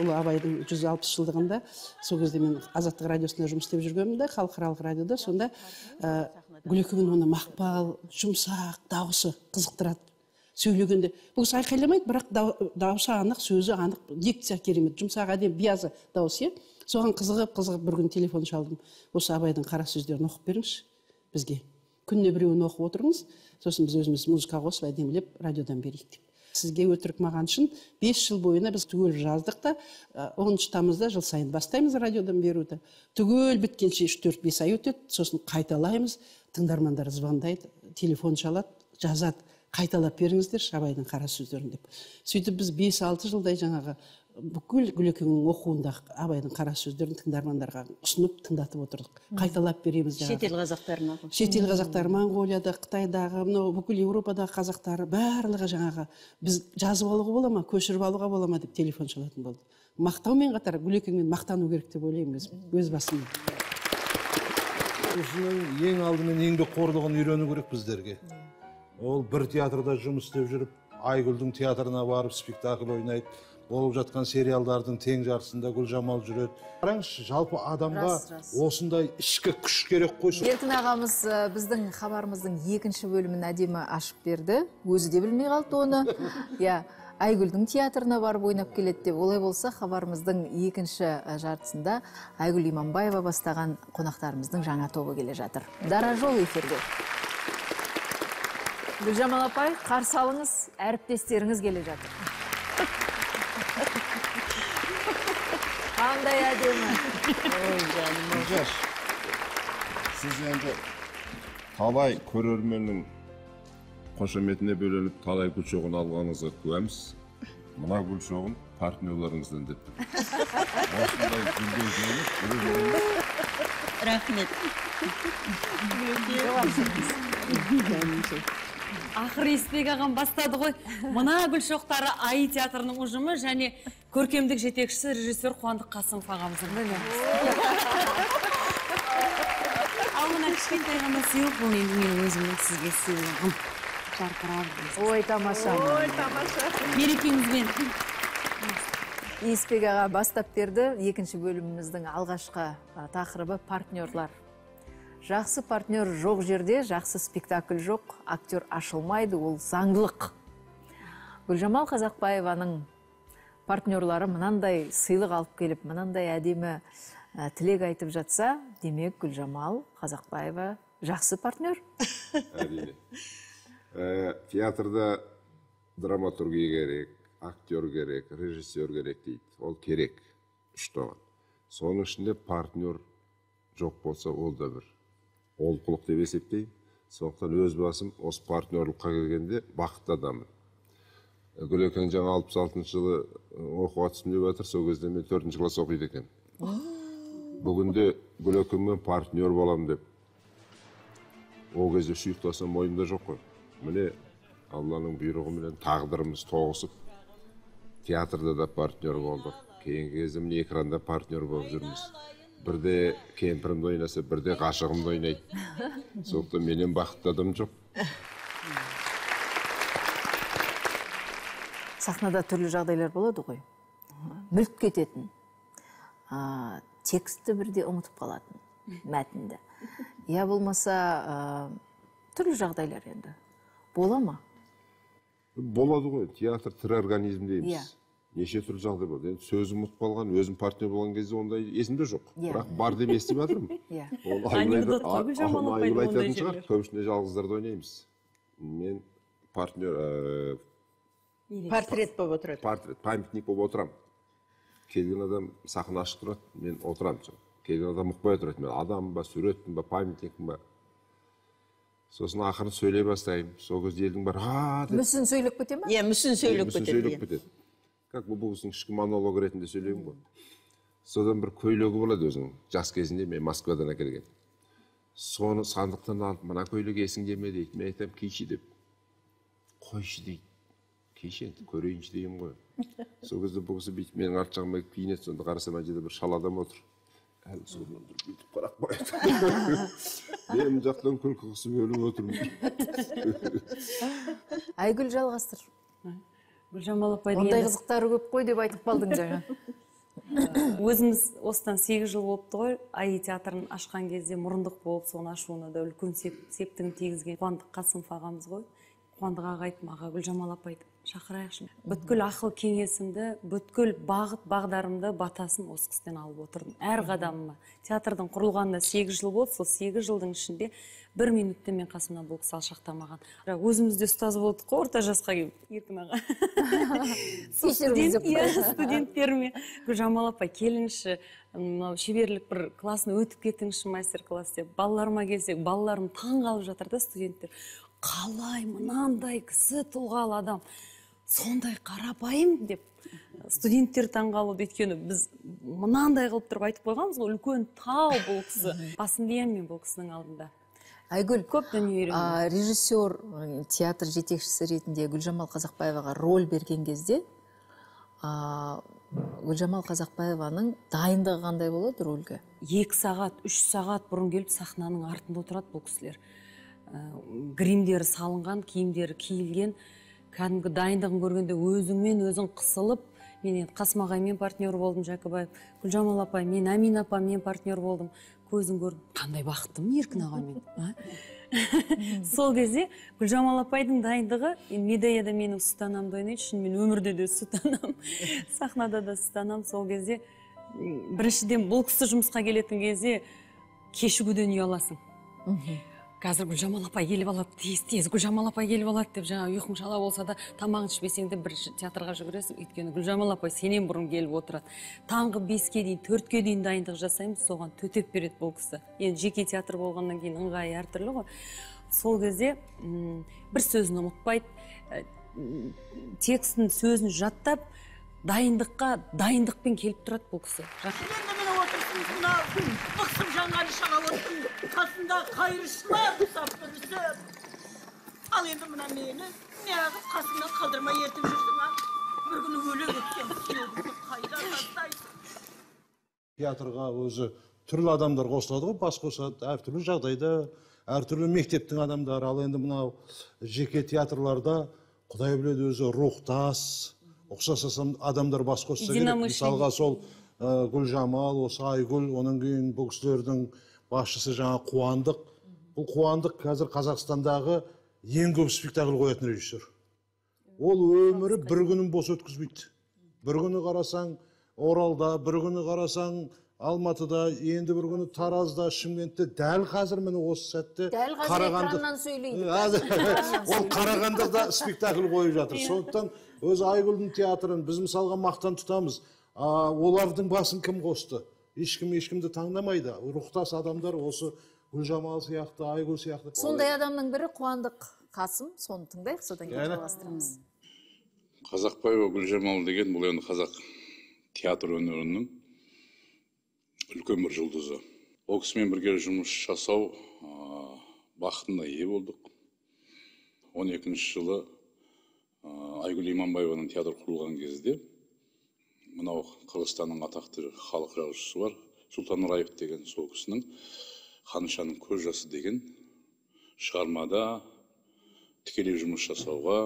ұлы Абайдың 160 жылдығында, сол кезде мен Азаттық радиосында жұмыс істеп жүргенмін де, халықаралық радиода, сонда Гүлекеңнің оны мақпал, жұмсақ, дауысы қызықтырады. Сөйлегенде, бұл кісі айқайламайды, бірақ дауысы анық, сөзі анық, дикция керемет, жұмсақ әдемі биязы дауысы. Соған қызығып, бір күн телефон шалдым. Осы Абайдың қара сөздерін оқып беріңізші бізге. Күнде біреуін оқып отырыңыз, сосын біз өзіміз музыка қосып әдемілеп радиодан берейік деп. Сізге өтірік маған шын 5 жыл бойына біз түгел жаздық та, 10 тамызда жыл сайын бастаймыз радиодан беруді. Түгел біткенше 3-4-5 ай өтеді, сосын қайталаймыз, тыңдармандар звондайды, телефон шалады, жазады, қайталап беріңіздер Абайдың қара сөздерін деп. Сөйтіп біз 5-6 жылдай жаңағы бүкіл Гүлекеңнің оқуында Абайдың қара сөздерін тыңдармандарға ұсынып тыңдатып отырдық. Қайталап береміз жаңағы. Шетел қазақтарына. Шетел қазақтары, Моңғолияда, Қытайдағы, бүкіл Еуропадағы қазақтары барлығы жаңағы біз жазып алуға бола ма, көшіріп алуға бола ма деп телефон шалатын болды. Мақтаумен қатар Гүлекеңмен мақтану керек деп ойлаймын өз басымда. Осының ең алдымен еңбек қорлығын үйрену керек біздерге. Ол бір театрда жұмыс істеп жүріп, Айгүлдің театрына барып спектакль ойнайды. Болып жатқан сериалдардың тең жарысында Гүлжамал жүреді. Қараңызшы, жалпы адамға осындай ішкі күш керек қойсын. Еркін ағамыз біздің хабарымыздың екінші бөлімін әдемі ашып берді. Өзі де білмей қалды оны. Айгүлдің театрына барып ойнап келеді деп. Олай болса, хабарымыздың екінші жартысында Айгүл Имамбаева бастаған қонақтарымыздың жаңа тобы келе жатыр. Дара жол эфирде. Гүлжамал апай, қарсы алыңыз, әріптестеріңіз келе жатыр. Қандай әдемі. Сіз енді талай көрерменнің қошаметіне бөленіп талай гүл шоғын алғаныңызға куәміз. Мына гүл шоғын партнерларыңыздан деп. Осындай гүлге жеңіп, көрерменіңіз. Рахмет. Рахмет. Ақыр естек ағам бастады ғой. Мына гүл шоқтары АИ театрының ұжымы және көркемдік жетекшісі режиссер Куандық Қасымов ағамыздың. Ал мына кішкентай ғана сыйлық бұл енді мен өзімнің сізге сыйлығым. Жарқырап. Ой, тамаша. Ой, тамаша. Берекеңізбен. Естек аға бастап берді. Екінші бөліміміздің алғашқы тақырыбы партнерлар. Жақсы партнер жоқ жерде, жақсы спектакль жоқ, актер ашылмайды, ол заңдылық. Гүлжамал Қазақбаеваның партнерлары мынандай сыйлық алып келіп, мынандай әдемі тілек айтып жатса, демек Гүлжамал Қазақбаева жақсы партнер. Әрине. Театрда драматургия керек, актер керек, режиссер керек дейді. Ол керек. Үштоған. Соның ішінде партнер жоқ болса, ол да бір. Ол құлық деп есептейм. Сондықтан өз басым осы партнерлыққа келгенде бақытты адамын. Гүлекең жаңа 66 жылы оқуға түстім деп жатыр, сол кезде мен 4-ші класс оқиды екен. Бүгінде Гүлекеңмен партнер болам деп. Ол кезде шұйықтасам мойнымда жоқ қой. Міне Алланың бұйрығыменен тағдырымыз тоғысып, театрда да партнер болдық. Кейінгі кезде міне экранда партнер болып жүрміз. Бірде кемпірімді ойнаса, бірде қашығымды ойнайды. Соқты менен бақытты адам жоқ. Сахнада түрлі жағдайлар болады ғой. Мүлт кететін. тексті бірде ұмытып қалатын, мәтінді. Я болмаса, түрлі жағдайлар енді. Бола ма? Болады ғой, театр тірі организм дейміз. Неше түрлі жағдай болды. Сөзім ұмытып қалған, өзім партнер болған кезде ондай есімде жоқ. Бірақ бар деп естіп жатырмын. Айгүл айтатын шығар, көбісінде жалғыздарды ойнаймыз. Мен партнер портрет болып отырады. Портрет, памятник болып отырамын. Келген адам сақына ашық тұрады, мен отырамын. Келген адам мұқпай отырады, мен адам ба, суреттім ба, памятникім ба. Сосын ақырын сөйлей бастайым. Сол кезде елдің бар, ааа деп. Мүсін сөйлеп көте ма? Е, мүсін сөйлеп көте. Мүсін сөйлеп көте. Как бұл бұғысың ішкі монолог ретінде сөйлеймін ғой. Содан бір көйлегі болады өзің. Жас кезінде мен Москвадан әкелген. Соны сандықтан алып, мына көйлегі есіңде ме дейді. Мен айтам, кеші деп. Қойшы дейді. Кеші енді көрейінші дейім ғой. Сол кезде бұғысы бүйтіп менің арт жағыма киінеді, сонда қарасам әжеде бір шал адам отыр. Әлі содан бүйтіп қарап қояды. Мен жақтан күлкі қысып өліп отырмын. Айгүл жалғастыр. Гүлжамал апай, ондай қызықтары көп қой деп айтып қалдың жаңа. Өзіміз осыдан 8 жыл болыпты ғой, Ай театрын ашқан кезде мұрындық болып, соны ашуына да үлкен септігін тигізген Куандық Қасымов ағамыз ғой. Қуандыға айтып, аға Гүлжамал апайды шақырайықшы. Бүткіл ақыл кеңесімді, бүткіл бағыт-бағдарымды батасын осы кісіден алып отырдым. Әр қадамыма. Театрдың құрылғанына 8 жыл болды, сол 8 жылдың ішінде 1 минутте мен қасымнан бұл кісі алшақтамаған. Өзімізде ұстаз болдық, орта жасқа келіп, еркін аға. Студенттеріме Гүлжамал апай келінші, шеберлік бір класын өтіп кетіңші мастер-класс деп. Балаларыма келсек, балаларым таңғалып жатыр да студенттер. Қалай, мынандай кісі тұлғалы адам, сондай қарапайым деп студенттер таңғалып еткені, біз мынандай қылып тұрып айтып қойғанбыз, үлкен тау бұл кісі. Басын дейін мен бұл кісінің алдында. Айгүл, режиссер, театр жетекшісі ретінде Гүлжамал Қазақбаеваға роль берген кезде, Гүлжамал Қазақбаеваның дайындығы қандай болады рөлге? 2 сағат, 3 сағат бұрын келіп сахнаның артында отырады бұл кісілер. Гримдері салынған, киімдері киілген, кәдімгі дайындығын көргенде өзіңмен өзің қысылып, мен Қасмағай мен партнер болдым, Жәкібай, Гүлжамал апай, мен Әмин апа мен партнер болдым, көзін көрдім, қандай бақыттым, еркін аға мен. Сол кезде Гүлжамал апайдың дайындығы, медаяда менің сұтанамды ойнайды, шын мен өмірде де сұтанам, сахнада да сұтанам. Сол кезде біріншіден бұл кісі жұмысқа келетін кезде кешігуден ұяласың. Қазір Гүлжамал апай келіп алады, тез-тез Гүлжамал апай келіп алады деп жаңа ұйқың шала болса да тамағын ішпесең де бір театрға жүгіресің, өйткені Гүлжамал апай сенен бұрын келіп отырады. Таңғы 5-ке дейін, 4-ке дейін дайындық жасаймыз, соған төтеп береді бұл кісі. Енді жеке театр болғаннан кейін ыңғайы әртүрлі ғой. Сол кезде бір сөзін ұмытпайды, текстін сөзін жаттап, дайындыққа дайындықпен келіп тұрады бұл кісі. Бықсым жаңғары шағалысын, қасында қайрышылар ұсапты үсіп. Ал енді мұна мені, не ағып қасымнан қалдырмай ертіп жүрсің, а? Бір күні өлі өткен, сүйеуді қайда қастайсың. Театрға өзі түрлі адамдар қосылады ғой, бас қосады, әртүрлі жағдайда, әртүрлі мектептің адамдары. Ал енді мұна жеке театрларда құдай біледі өзі рухтас, ұқсасасам адамдар бас қосса керек. Мысалға сол Гүлжамал, осы Айгүл, оның кейін бұл кісілердің басшысы жаңа Куандық. Бұл Куандық қазір Қазақстандағы ең көп спектакль қоятын режиссер. Ол өмірі бір күнін бос өткізбейді. Бір күні қарасаң Оралда, бір күні қарасаң Алматыда, енді бір күні Таразда, Шымкентте. Дәл қазір міне осы сәтте Қарағандыда спектакль қойып жатыр. Сондықтан өз Айгүлдің театрын біз мысалға мақтан тұтамыз. Олардың басын кім қосты? Ешкімді таңдамайды. Рухтас адамдар осы Гүлжамал сияқты, Айгүл сияқты. Сондай адамның бірі Куандық Қасым, соны тыңдайық, содан кеталастырамыз. Қазақбаева Гүлжамал деген бұл енді қазақ театр өнерінің үлкен бір жұлдызы. Ол кісімен бірге жұмыс жасау бақытына ие болдық. 12-ші жылы Айгүл Имамбаеваның театр құрылған кезде мынау Қырғызстанның атақты халық жазушысы бар, Сұлтанраев деген сол кісінің «Ханышаның көз жасы» деген шығармада тікелей жұмыс жасауға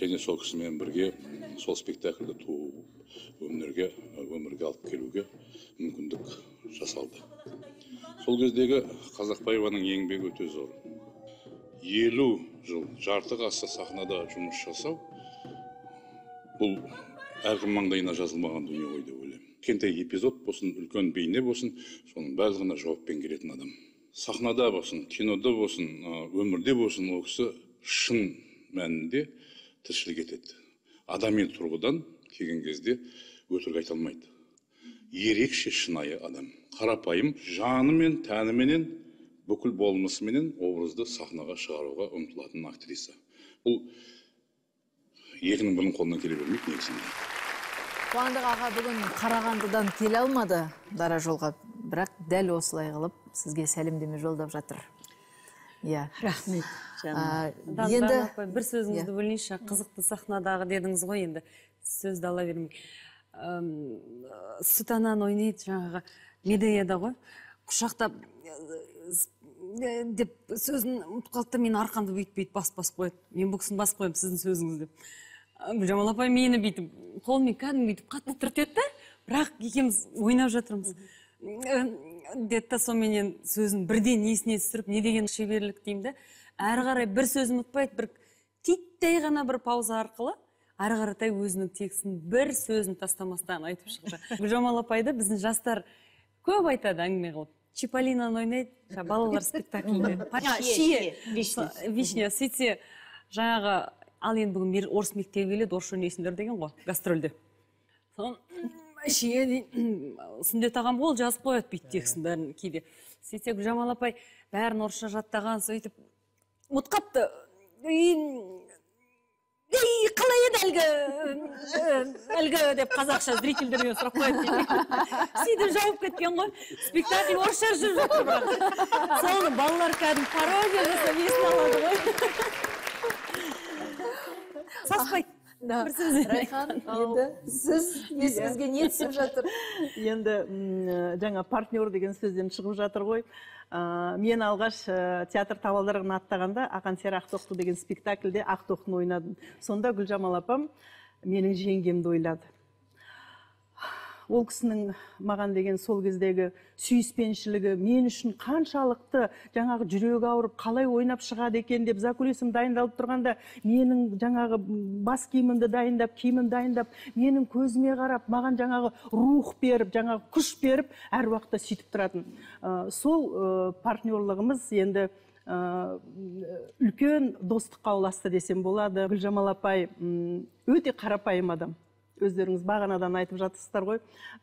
және сол кісімен бірге сол спектакльді туып өмірге елге алып келуге мүмкіндік жасалды. Сол кездегі Қазақбаеваның еңбегі өте зор. 50 жыл, жарты ғасыр сахнада жұмыс жасау, бұл әркім маңдайына жазылмаған дүние ғой деп ойлаймын. Кішкентай эпизод болсын, үлкен бейне болсын, соның барлығына жауаппен келетін адам. Сахнада болсын, кинода болсын, өмірде болсын, ол кісі шын мәнінде тіршілік етеді. Адами тұрғыдан келген кезде өтірік айта алмайды. Ерекше шынайы адам. Қарапайым жанымен, тәніменен, бүкіл болмысыменен образды сахнаға шығаруға ұмтылатын актриса. Бұл екінің бірін қолынан келе бермейді негізінде. Куандық аға бүгін Қарағандыдан келе алмады дара жолға, бірақ дәл осылай қылып сізге сәлемдеме жолдап жатыр. Иә, рахмет. Енді бір сөзіңізді бөлейінші, қызықты сахнадағы дедіңіз ғой, енді сөзді ала бермей. Сүтанан ойнайды жаңағы медеяда ғой, құшақтап деп сөзін ұмытып қалды, мен арқамды бүйтіп бас қояды, мен бұксын бас қоямын сіздің сөзіңізді. Гүлжамал апай мені бүйтіп, қолмен кәдім бүйтіп қатты түртеді, бірақ екеміз ойнап жатырмыз. Деді соменен сөзін бірден есіне түсіріп, не деген шеберлік деймді. Әрі қарай бір сөзін ұтпайды, бір титтей ғана бір пауза арқылы, әрі қаратай өзінің тексін бір сөзін тастамастан айтып шығыр. Гүлжамал апайды біздің жастар көп айтады әңгіме қылып. Чиполлинаны ойнайды, балалар спектаклінде. Шие, вишня, сөйтсе жаңағы, ал енді бүгін орыс мектебі келеді, орыс өнесіндер деген ғой, гастрольде. Шие, сүндет ағам қол жазып қояды бейт тексін бәрін кейде. Сөйтсе Гүлжамал апай бәрін орысша жаттаған, сөйтіп ұтқапты, қалай еді әлгі деп қазақша зрительдерге сұрақ қояды. Сөйтіп жауып кеткен ғой, спектакль орысша жүріп жатыр бірақ. Соны балалар кәдімгі пародия жасап есін алады ғой. Саспайды. Райхан, енді сіз есіңізге не түсіп жатыр? Енді жаңа партнер деген сөзден шығып жатыр ғой. Мен алғаш театр табалдырығын аттағанда «Ақан-сері Ақтоқты» деген спектакльде Ақтоқтыны ойнадым. Сонда Гүлжамал апам менің жеңгемді ойлады. Ол кісінің маған деген сол кездегі сүйіспеншілігі мен үшін қаншалықты, жаңағы жүрегі ауырып қалай ойнап шығады екен деп закулисім дайындалып тұрғанда, менің жаңағы бас киімімді дайындап, менің көзіме қарап, маған жаңағы рух беріп, жаңағы күш беріп, әр уақытта сөйтіп тұратын. Сол партнерлығымыз енді үлкен достыққа ұласты десем болады. Гүлжамал апай өте қарапайым адам. Өздеріңіз бағанадан айтып жатысыздар ғой,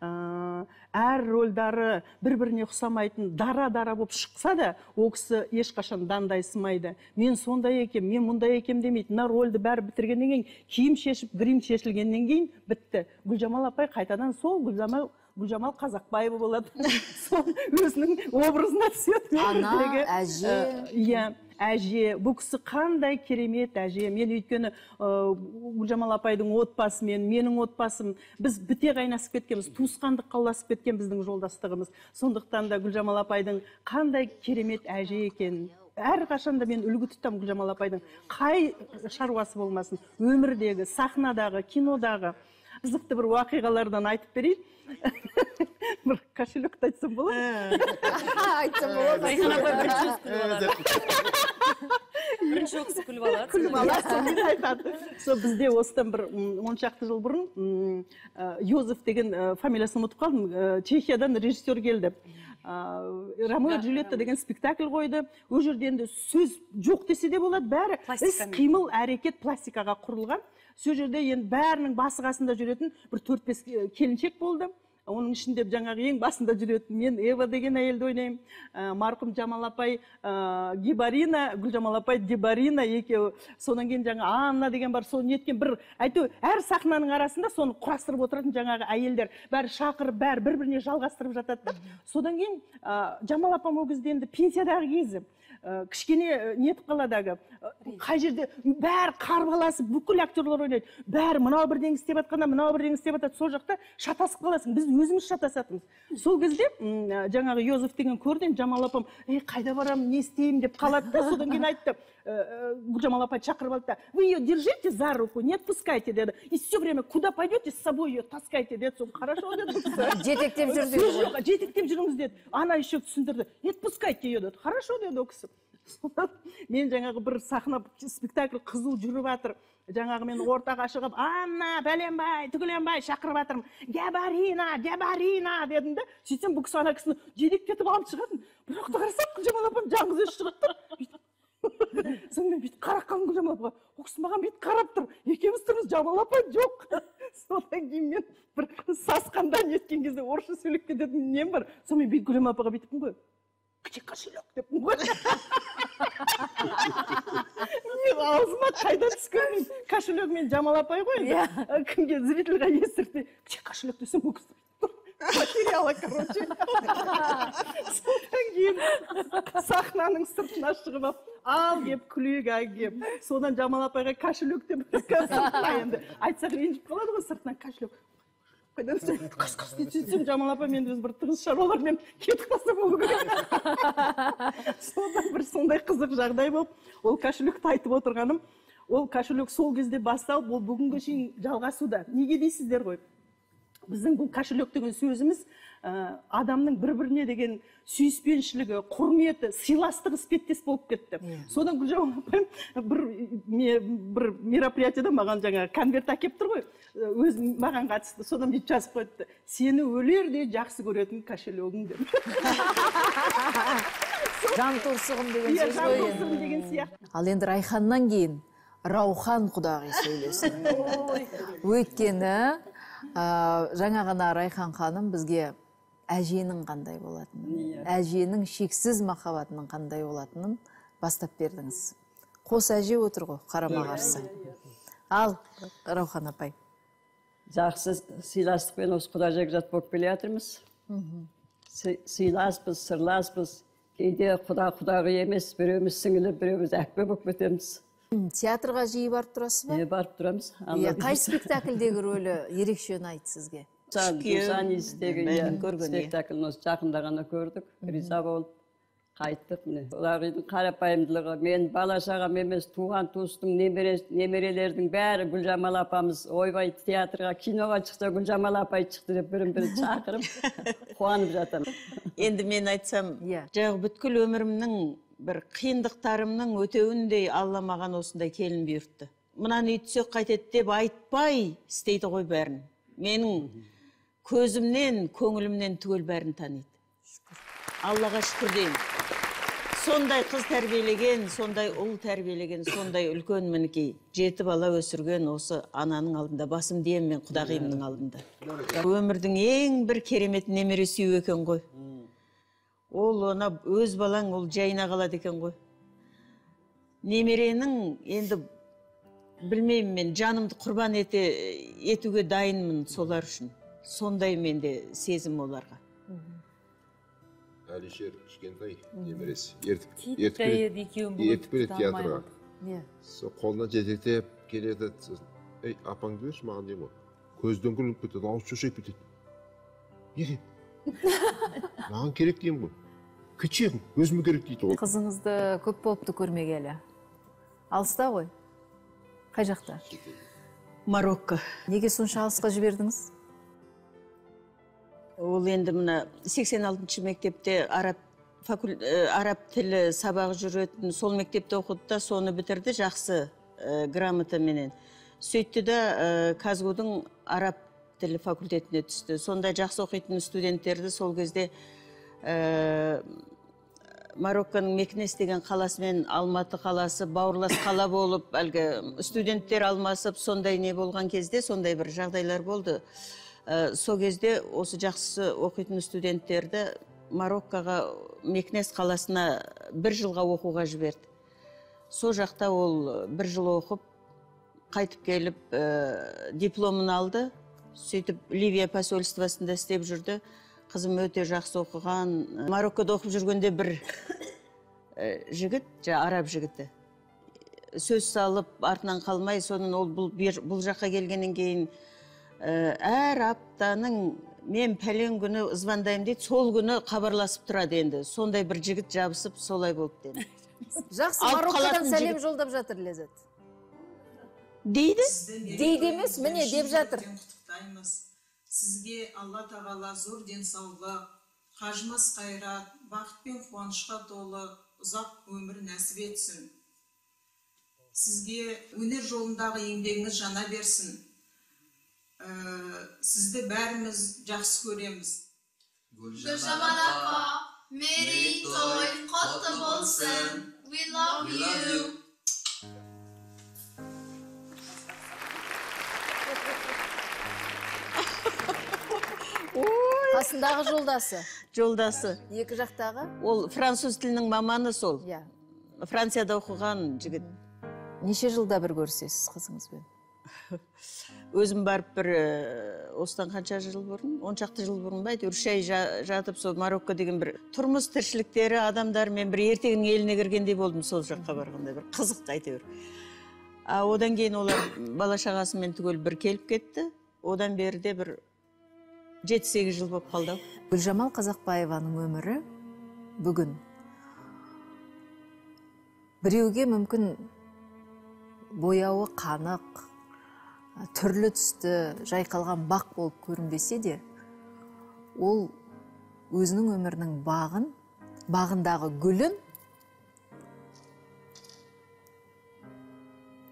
әр рөлдары бір-біріне ұқсамайтын, дара-дара болып шықса да, ол кісі ешқашан дандайсымайды. Мен сондай екем, мен мұндай екем демейтін, мына рөлді бәрі бітіргеннен кейін, киім шешіп, грим шешілгеннен кейін бітті. Гүлжамал апай қайтадан сол Гүлжамал Қазақбаева болады. Сол өзінің образына түседі. Ана, әже. Иә. Әже, бұл кісі қандай керемет әже. Мен өйткені Гүлжамал апайдың отбасы, менің отбасым. Біз біте қайнасып кеткенбіз, туысқандыққа ұласып кеткен біздің жолдастығымыз. Сондықтан да Гүлжамал апайдың қандай керемет әже екенін. Әр қашанда мен үлгі тұттам Гүлжамал апайдың. Қай шаруасы болмасын, өмірдегі, сахнадағы, кинодағы. Қызықты бір уақиғалардан айтып берейін. Бір кошелек айтсам болады? Айтсам болады. Айхан апай бірінші күліп бірінші оқысы күліп алады. Күліп алады, айтады. Сол бізде осыдан бір 10 шақты жыл бұрын Йозеф деген фамилиясын ұмытып қалдым. Чехиядан режиссер келді. Ромео Джульетта деген спектакль қойды. Ол жерден де сөз жоқ десе де болады, бәрі іс қимыл, әрекет пластикаға құрылған. Сол жерде енді бәрінің басы қасында жүретін бір 4-5 келіншек болды. Оның ішінде жаңағы ең басында жүретін мен Ева деген әйелді ойнаймын. Марқұм Жамал апай Гибарина, Гүлжамал апай Дебарина екеуі. Содан кейін жаңағы Анна деген бар, сол неткен бір әйтеуір әр сахнаның арасында соны құрастырып отыратын жаңағы әйелдер, бәрі шақырып, бәрі бір-біріне жалғастырып жатады. Содан кейін Жамал апам ол кезде енді пенсиядағы кезі. Кішкене нетіп қаладағы, қай жерде бәрі қарбаласы, бүкіл актерлар ойнайды. Бәрі мынау бірден істеп атқанда, мынау бірден істеп атады, сол жақта шатасып қаласың. Біз өзіміз шатасатынбыз. Сол кезде жаңағы Йозеф деген көрдім, Жамал апам, қайда барам, не істеймін деп қалады. Содан кейін айтты, Гүлжамал апа шақырып алды. Вы ее держите за руку, не отпускайте деді. И все время куда пойдете, с собой ее таскайте деді. Сол хорошо деді. Жетектеп жүріңіз. Жетектеп жүріңіз деді. Она еще түсіндірді. Не отпускайте ее деді. Хорошо деді ол кісі. Мен жаңағы бір сахна спектакль қызу жүріп жатыр. Жаңағы мен ортаға шығып, "Анна, Бәленбай, Түгіленбай" шақырып жатырмын. "Габарина, Габарина" дедім де. Сөйтсем бұл кісі ана кісіні жетектетіп алып шығатын. Бірақ та қарасам Гүлжамал апам жалғыз өзі шығып тұр. Сонымен бүйтіп қарап қалдым Гүлжамал апаға. Ол кісі маған бүйтіп қарап тұр. Екеуміз тұрмыз, Жамал апа жоқ. Содан кейін мен бір сасқанда неткен кезде орысша сөйлеп кететін нем бар. Сонымен бүйтіп Гүлжамал апаға бүйтіппін ғой. Кіші кошелек деппін ғой. Мен аузыма қайда түскенмін. Кошелек мен Жамал апай ғой енді. Кімге зрительға естіртті. Кіші кошелек десем бұл кісі. Материалы, короче. Содан кейін сахнаның сыртына шығып алып, ал деп күлейік, ай деп. Содан Жамал апайға кошелек деп енді. Айтсақ ренжіп қалады ғой сыртынан кошелек. Қайдан қас-қас кетсем Жамал апа мен өз бір тығыз шаруалармен кетіп қалса болу керек. Содан бір сондай қызық жағдай болып, ол кошелекті айтып отырғаным, ол кошелек сол кезде басталып, ол бүгінге шейін жалғасуда. Неге дейсіздер ғой? Біздің бұл кошелек деген сөзіміз адамның бір-біріне деген сүйіспеншілігі, құрметі, сыйластығы іспеттес болып кетті. Содан Гүлжамал апайым бір мероприятияда маған жаңағы конверт әкеп тұр ғой, өзі маған қатысты. Содан бүйтіп жазып қойыпты. Сені өлердей жақсы көретін кошелегің деп. Жан торсығым деген сөз ғой. Жан торсығым деген сияқты. Ал енді Райханнан кейін Раухан құдағи сөйлесін. Өйткені жаңа ғана Райхан ханым бізге әженің қандай болатынын, әженің шексіз махаббатының қандай болатынын бастап бердіңіз. Қос әже отыр ғой, қарама-қарсы. Ал, Раухан апай. Жақсы сыйластықпен осы құда-жек жат болып келе жатырмыз. Сыйласпыз, сырласпыз, кейде құда-құдағы емес, біреуміз сіңілі, біреуміз әкпе болып кетеміз. Театрға жиі барып тұрасыз ба? Барып тұрамыз. Қай спектакльдегі рөлі ерекшені айт сізге? Спектаклін осы жақында ғана көрдік, риза болып қайттық. Олардың қарапайымдылығы, мен бала-шағам емес, туған-туыстың, немерелердің бәрі Гүлжамал апамыз ойбай театрға, киноға шықса Гүлжамал апай шықты деп бірін-бірін шақырып қуанып жатамын. Енді мен айтсам, жағы бүткіл өмірімнің бір қиындықтарымның өтеуіндей Алла маған осындай келін бұйыртты. Мұнан үйтсек қайтеді деп айтпай істейді ғой бәрін. Менің көзімнен, көңілімнен түгел бәрін таниды. Аллаға шүкір деймін. Сондай қыз тәрбиелеген, сондай ұл тәрбиелеген, сондай үлкен мінекей жеті бала өсірген осы ананың алдында, басым дейім мен құдағиымның алдында. Өмірдің ең бір керемет немересі екен ғой. Ол она өз балаң ол жайына қалады екен ғой. Немеренің енді білмеймін мен жанымды құрбан етуге дайынмын солар үшін. Сондай менде сезім оларға. Әлішер кішкентай немересі ертіп келеді театрға. Қолынан жетектеп келеді. Ей, апаңды берші маған деймін ғой. Көзден күліп кетеді, ауыз шошайып кетеді. Неге? Маған керек деймін ғой. Кечем, өзімі керек дейді ол. Қызыңызды көп болыпты көрмегелі. Алыста ғой? Қай жақта? Марокко. Неге сонша алысқа жібердіңіз? Ол енді мына 86-шы мектепте араб тілі сабағы жүретін, сол мектепте оқыды да соны бітірді жақсы грамота менен. Сөйтті да Казгудың араб тілі факультетіне түсті. Сонда жақсы оқитын студенттерді сол кезде Марокканың Мекнес деген қаласы мен Алматы қаласы бауырлас қала болып, әлгі студенттер алмасып, сондай не болған кезде, сондай бір жағдайлар болды. Сол кезде осы жақсы оқитын студенттерді Мароккаға, Мекнес қаласына бір жылға оқуға жіберді. Сол жақта ол бір жыл оқып, қайтып келіп, дипломын алды, сөйтіп Ливия посольствосында істеп жүрді. Қызым өте жақсы оқыған. Мароккада оқып жүргенде бір жігіт, араб жігіті. Сөз салып, артынан қалмай, соның ол бұл жаққа келгеннен кейін әр аптаның мен пәлен күні звондаймын дейді, сол күні хабарласып тұрады енді. Сондай бір жігіт жабысып солай болып деді. Жақсы, Мароккадан сәлем жолдап жатыр Ләззат. Дейді? Дейді емес, міне деп жатыр. Сізге Алла Тағала зор денсаулық, қажымас қайрат, бақыт пен қуанышқа толы ұзақ өмір нәсіп етсін. Сізге өнер жолындағы еңбегіңіз жана берсін. Сізді бәріміз жақсы көреміз. Гүлжамал апа, мерей той құтты болсын. We love you. Қасындағы жолдасы. Жолдасы. Екі жақтағы? Ол француз тілінің маманы сол. Францияда оқыған жігіт. Неше жылда бір көрсесіз қызыңызбен? Өзім барып бір осыдан қанша жыл бұрын, 10 шақты жыл бұрын ба, үш ай жатып сол Марокко деген бір тұрмыс тіршіліктері, адамдар, мен бір ертегінің еліне кіргендей болдым сол жаққа барғанда, бір қызықты әйтеуір. Одан кейін олар бала шағасымен түгел бір келіп кетті. Одан бері де бір 7-8 жыл болып қалды. Гүлжамал Қазақбаеваның өмірі бүгін біреуге мүмкін бояуы қанық, түрлі түсті, жайқалған бақ болып көрінбесе де, ол өзінің өмірінің бағындағы гүлін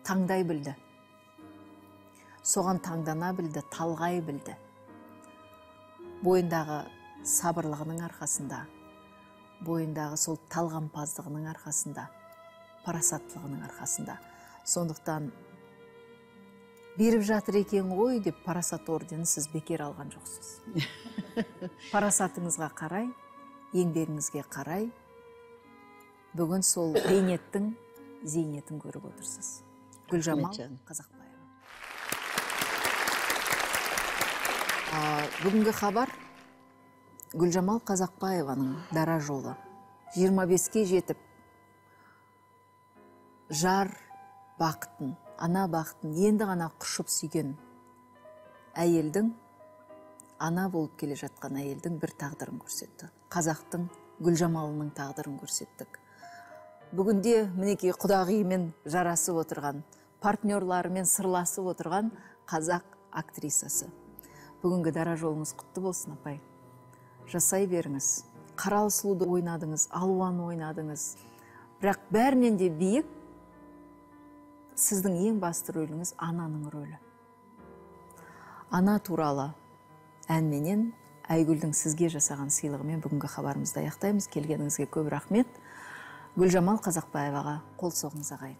таңдай білді. Соған таңдана білді, талғай білді. Бойындағы сабырлығының арқасында, бойындағы сол талғампаздығының арқасында, парасаттылығының арқасында. Сондықтан беріп жатыр екен ғой деп парасат ордені сіз бекер алған жоқсыз. Парасатыңызға қарай, еңбегіңізге қарай, бүгін сол бейнеттің зейнетін көріп отырсыз. Гүлжамал Қазақбаева. Бүгінгі хабар Гүлжамал Қазақбаеваның дара жолы. 25-ке жетіп жар бақытын, ана бақытын енді ғана құшып сүйген әйелдің, ана болып келе жатқан әйелдің бір тағдырын көрсеттік. Қазақтың Гүлжамалының тағдырын көрсеттік. Бүгінде мінекей құдағиымен жарасып отырған, партнерларымен сырласып отырған қазақ актрисасы. Бүгінгі дара жолыңыз құтты болсын, апай. Жасай беріңіз. Қаралы сұлуды ойнадыңыз, алуан ойнадыңыз. Бірақ бәрінен де биік сіздің ең басты рөліңіз ананың рөлі. Ана туралы әнменен Айгүлдің сізге жасаған сыйлығымен бүгінгі хабарымызды аяқтаймыз. Келгеніңізге көп рахмет. Гүлжамал Қазақбаеваға қол соғыңыз ағайын.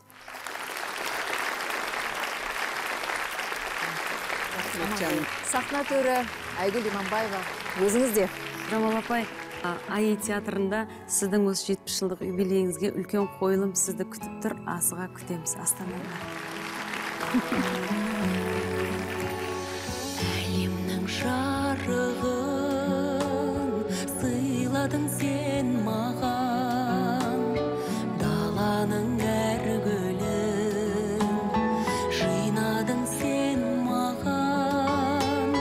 Сахна төрі Айгүл Имамбаева. Өзіңіз де. Гүлжамал апай, Ай театрында сіздің осы 70 жылдық юбилейіңізге үлкен қойылым сізді күтіп тұр, асыға күтеміз. Астанаға. Әлемнің жарығын сыйладың сен маған, даланың әр гүлін жинадың сен маған,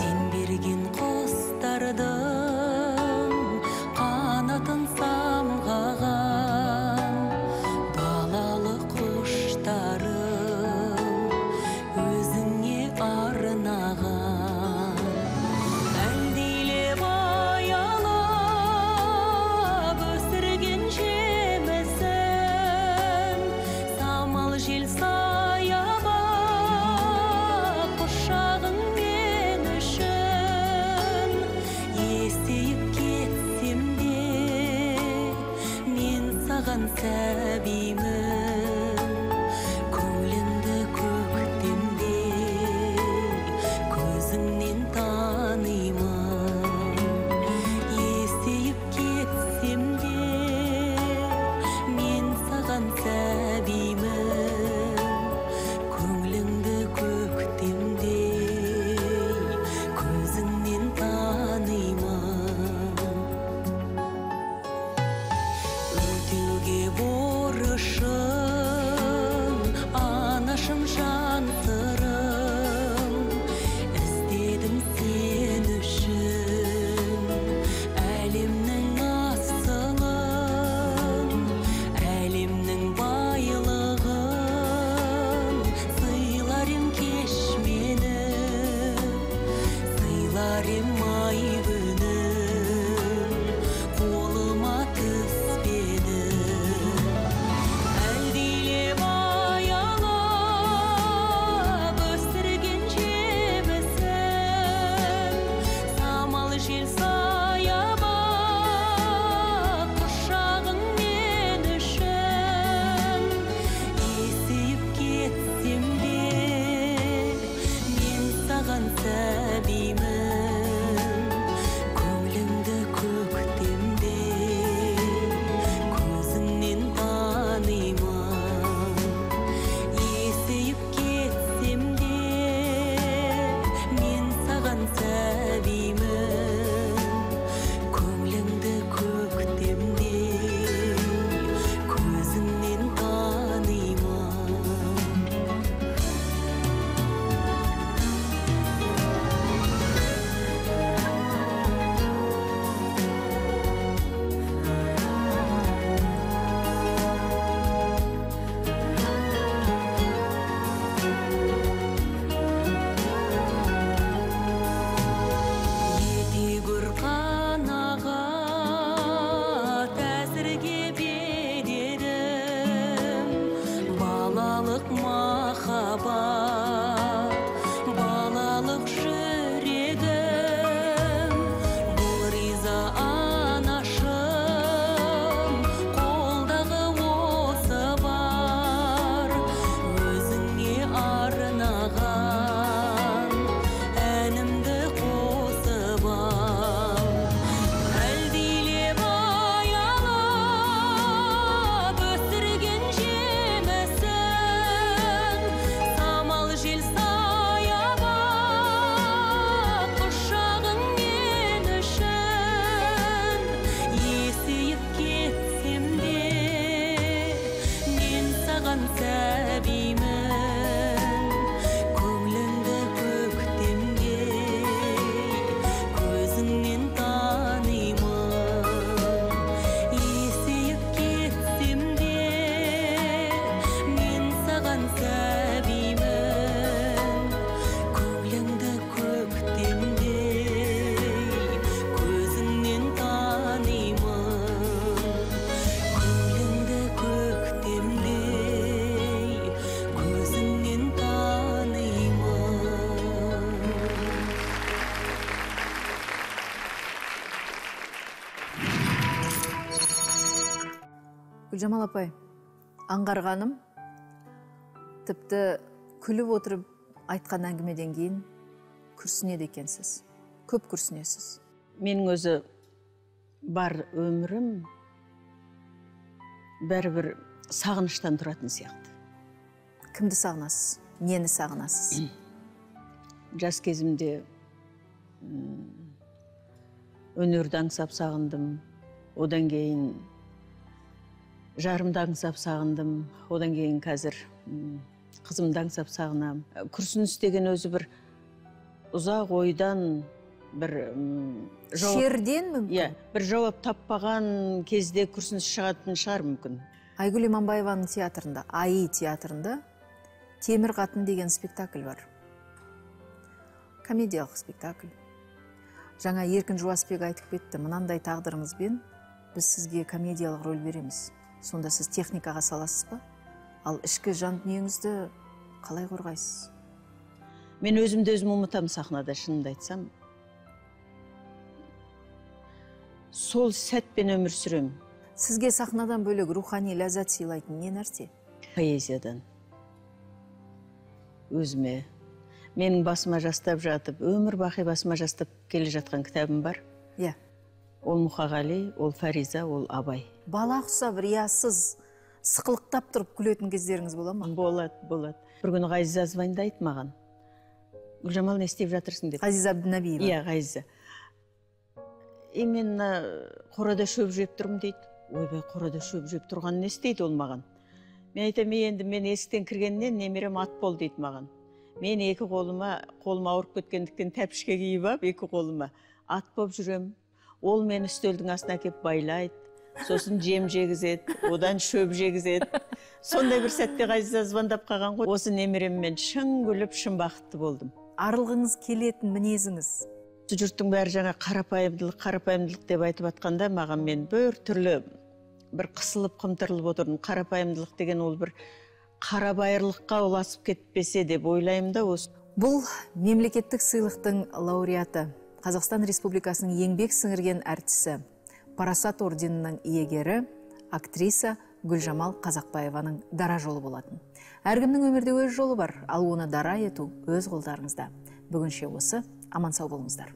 сен берген қостарды Гүлжамал апай, аңғарғаным, тіпті күліп отырып айтқан әңгімеден кейін күрсінеді екенсіз, көп күрсінесіз. Менің өзі бар өмірім бәрібір сағыныштан тұратын сияқты. Кімді сағынасыз? Нені сағынасыз? Жас кезімде өнерді аңсап сағындым, одан кейін жарымды аңсап сағындым, одан кейін қазір қызымды аңсап сағынам. Күрсініс деген өзі бір ұзақ ойдан, бір жерден мүмкін? Бір жауап таппаған кезде күрсініс шығатын шығар мүмкін. Айгүл Имамбаеваның театрында, АИ театрында «Темір қатын» деген спектакль бар. Комедиялық спектакль. Жаңа Еркін Жуасбек айтып кетті, мынандай тағдырымызбен біз сізге комедиялық рөл береміз. Сонда сіз техникаға саласыз ба? Ал ішкі жан дүниеңізді қалай қорғайсыз? Мен өзімді өзім ұмытам сахнада, шынымды айтсам. Сол сәтпен өмір сүрем. Сізге сахнадан бөлек рухани ләззат сыйлайтын не нәрсе? Поэзиядан. Өзіме. Менің басыма жастап жатып, өмір бақи басыма жастап келе жатқан кітабым бар. Ол Мухағали, ол Фариза, ол Абай. Бала құсап, риясыз, сықылықтап тұрып күлетін кездеріңіз бола ма? Болады. Бір күні Ғазиза звонды айтты маған. Гүлжамал, не істеп жатырсың деп. Ғазиза Абдынабиева. Ғазиза. Мен қорада шөп жеп тұрмын дейді. Ойбай, қорада шөп жеп тұрған не істейді ол маған? Мен айтам, енді мен есіктен кіргеннен немерем ат бол дейді маған. Мен екі қолыма ауырып кеткендіктен тәпішке киіп ап, екі қолыма ат боп жүрем. Ол мені үстелдің астына кеп байлайды. Сосын жем жегізеді, одан шөп жегізеді. Сондай бір сәтте Ғазиза звондап қалған ғой. Осы немереммен шын күліп, шын бақытты болдым. Арылғыңыз келетін мінезіңіз. Жұрттың бәрі жаңа қарапайымдылық деп айтып атқанда, маған мен бір түрлі бір қысылып, қымтырылып отырдым. Қарапайымдылық деген ол бір қарабайырлыққа ұласып кетпесе деп ойлаймын да осы. Бұл мемлекеттік сыйлықтың лауреаты, Қазақстан Республикасының еңбек сіңірген әртісі, Парасат орденінің иегері, актриса Гүлжамал Қазақбаеваның дара жолы болатын. Әркімнің өмірде өз жолы бар, ал оны дара ету өз қолдарыңызда. Бүгінше осы. Аман сау болыңыздар.